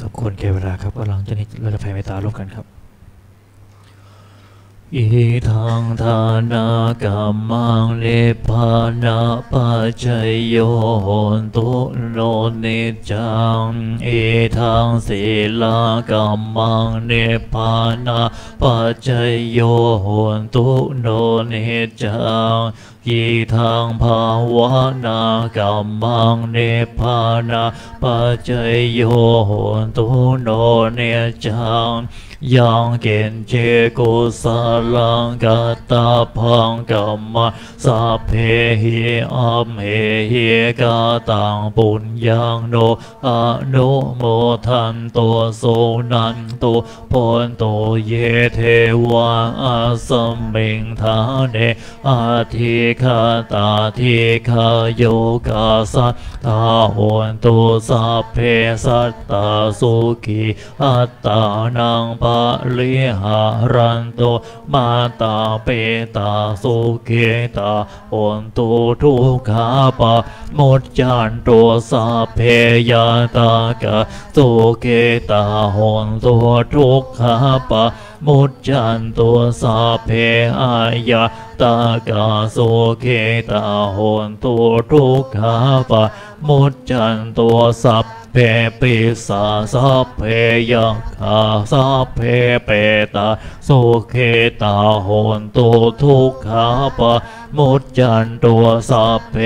สมควรแก่เวลาครับหลังจากนี้เราจะแผ่เมตตาร่วมกันครับอิทังทานากรรมังนิพพานะปัจจโยโหตุโนนิจังอิทังศีลากรรมังนิพพานะปัจจโยโหตุโนนิจังอิทังภาวนากรรมังนิพพานะปัจจโยโหตุโนนิจังยังเกณฑ์เจกุสลังกตาพังกัมมะสัพเพหิอัมเหหิกาตังปุญญังโนอนุโมทันโตสุนันโตพลโตเยเทวาอาสมิงธาเนอาทิคาตาทิคาโยกาสัตตาโหนตุสัพเพสัตตาสุขิอัตตานังปะลิหารันโตมาตาเปตาสุเกตาโอนตุทุกขาปะมดจานโตสัพเพยาตากะสุเกตาโอนตุทุกขาปะมดจานโตสัพเพอายาตากะสุเกตาโอนตุทุกขาปะมดจานโตสัพเพปิสาสัพเพยังคาสัพเพเปตาสุเขตาโหนตุทุกขาปะมุจจันโตสัพเพ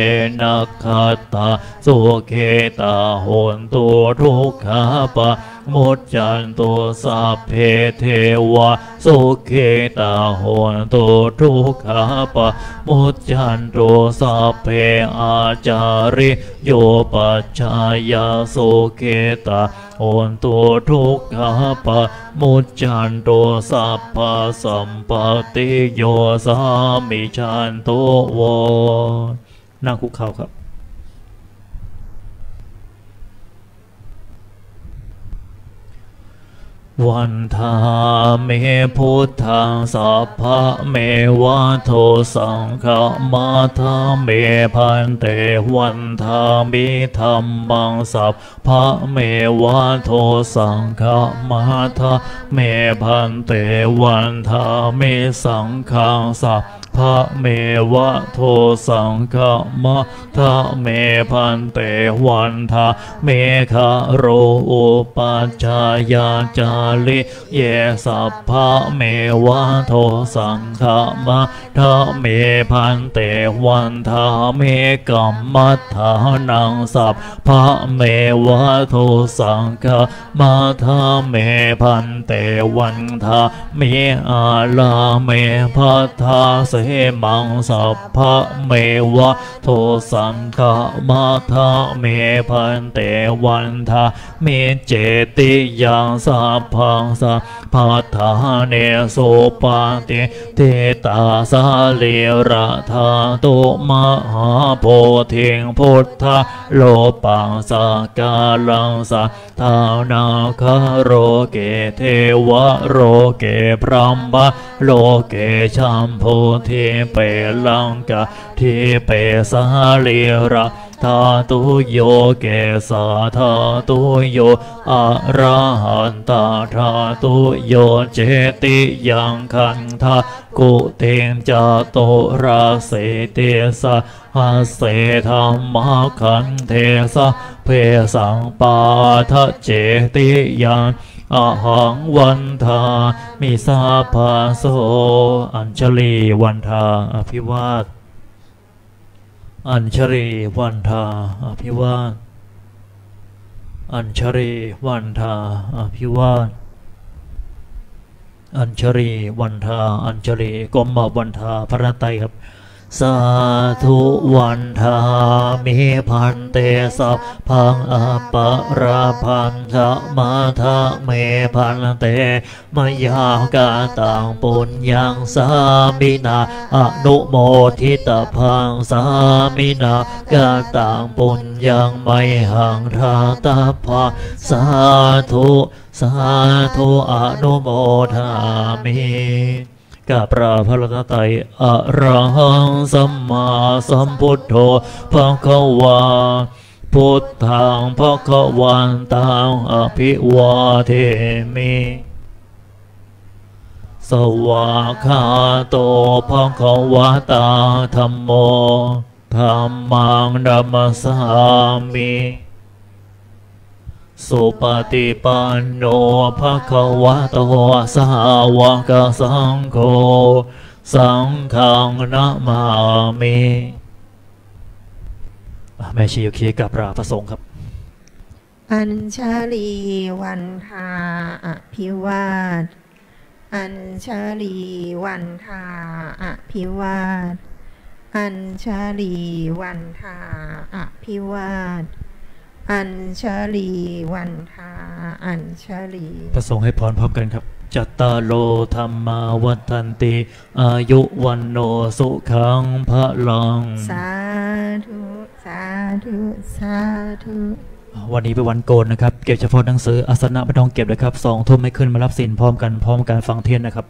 นัคขัตตาสุเขตาโหนตุทุกขาปะมุจจันโตสัพเพเทวะสุเขตาโหนตุทุกขาปะมุจจันโตสัพเพอาจาริโยปัจฉายาสุเขตาโหนตุทุกขาปะมุจจันโตสัพพสัมปติโยสามิชันโตวอนั่งคุกเข่าครับวันทาเมพุทธังสัพพะเมวะโทสังฆมาทาเมพันเตวันทามิธัมมังสัพพะเมวะโทสังฆมาทาเมพันเตวันทาเมสังฆังสัพพะเมวะโทสังฆมะทะเมพันเตวันทะเมฆะโรอุปัจจายาจาริเยสัพพะเมวะโทสังฆมะทะเมพันเตวันทะเมกัมมัฏฐานังสัพพะเมวะโทสังฆมะทะเมพันเตวันทะเมอาลาเมภัททาเสมังสัพพะเมวะโทสังฆมาทะเมพันเตวันทะเมเจติยังสัพพังสัพพะทาเนโสปาติเทตาสาลิระธาตุมหาโพธิงพุทธโลปังสกาลังสัทธานาคโรเกเทวโรเกพรัมภะโลเกชัมโพธิเปลังกะทิเปสาลิระธาตุโยเกสาธาตุโยอะระหันตาธาตุโยเจติยังคันธากุเตนจาโตราเสติสะอาเสธรรมคันเทสะเพสังปาทะเจติยังอหังวันทามิสาภาโสอัญชลีวันทาอภิวาทอัญชลีวันทาอภิวาทอัญชลีวันทาอภิวาทอัญชลีวันทาอัญชลีกมลวันทาพระรัตน์ไตรครับสาธุวันทามิพันเตสัพพังอปราพันธมาทะเมพันเตมยากาตังปุญญังสามินาอนุโมทิตพังสามินากาตังปุญญังไมหังทาตาภาสาธุสาธุอนุโมทามิกราบพระรัตนตรัยอะระหังสัมมาสัมพุทโธภะคะวา พุทธังภคะวันตังอภิวาเทมิสวากขาโตภควตาธัมโมธัมมังนัมมาสามิสุปฏิปันโนภควโตสาวกสังโฆสังฆังนะมามิแม่ชีโอเคกราบลาพระสงฆ์ครับอัญชลีวันทาอภิวาทอัญชลีวันทาอภิวาทอัญชลีวันทาอภิวาทอัญชลีวันทาอัญชลีพระสงฆ์ให้พรพร้อมกันครับจัตตาโลธัมมาวัฏฏันติอายุวันโนสุขังพะลังสาธุสาธุสาธุวันนี้เป็นวันโกนนะครับเก็บเฉพาะหนังสืออาสนะไม่ต้องเก็บเลยครับ2 ทุ่มให้ขึ้นมารับศีลพร้อมกันฟังเทศน์นะครับ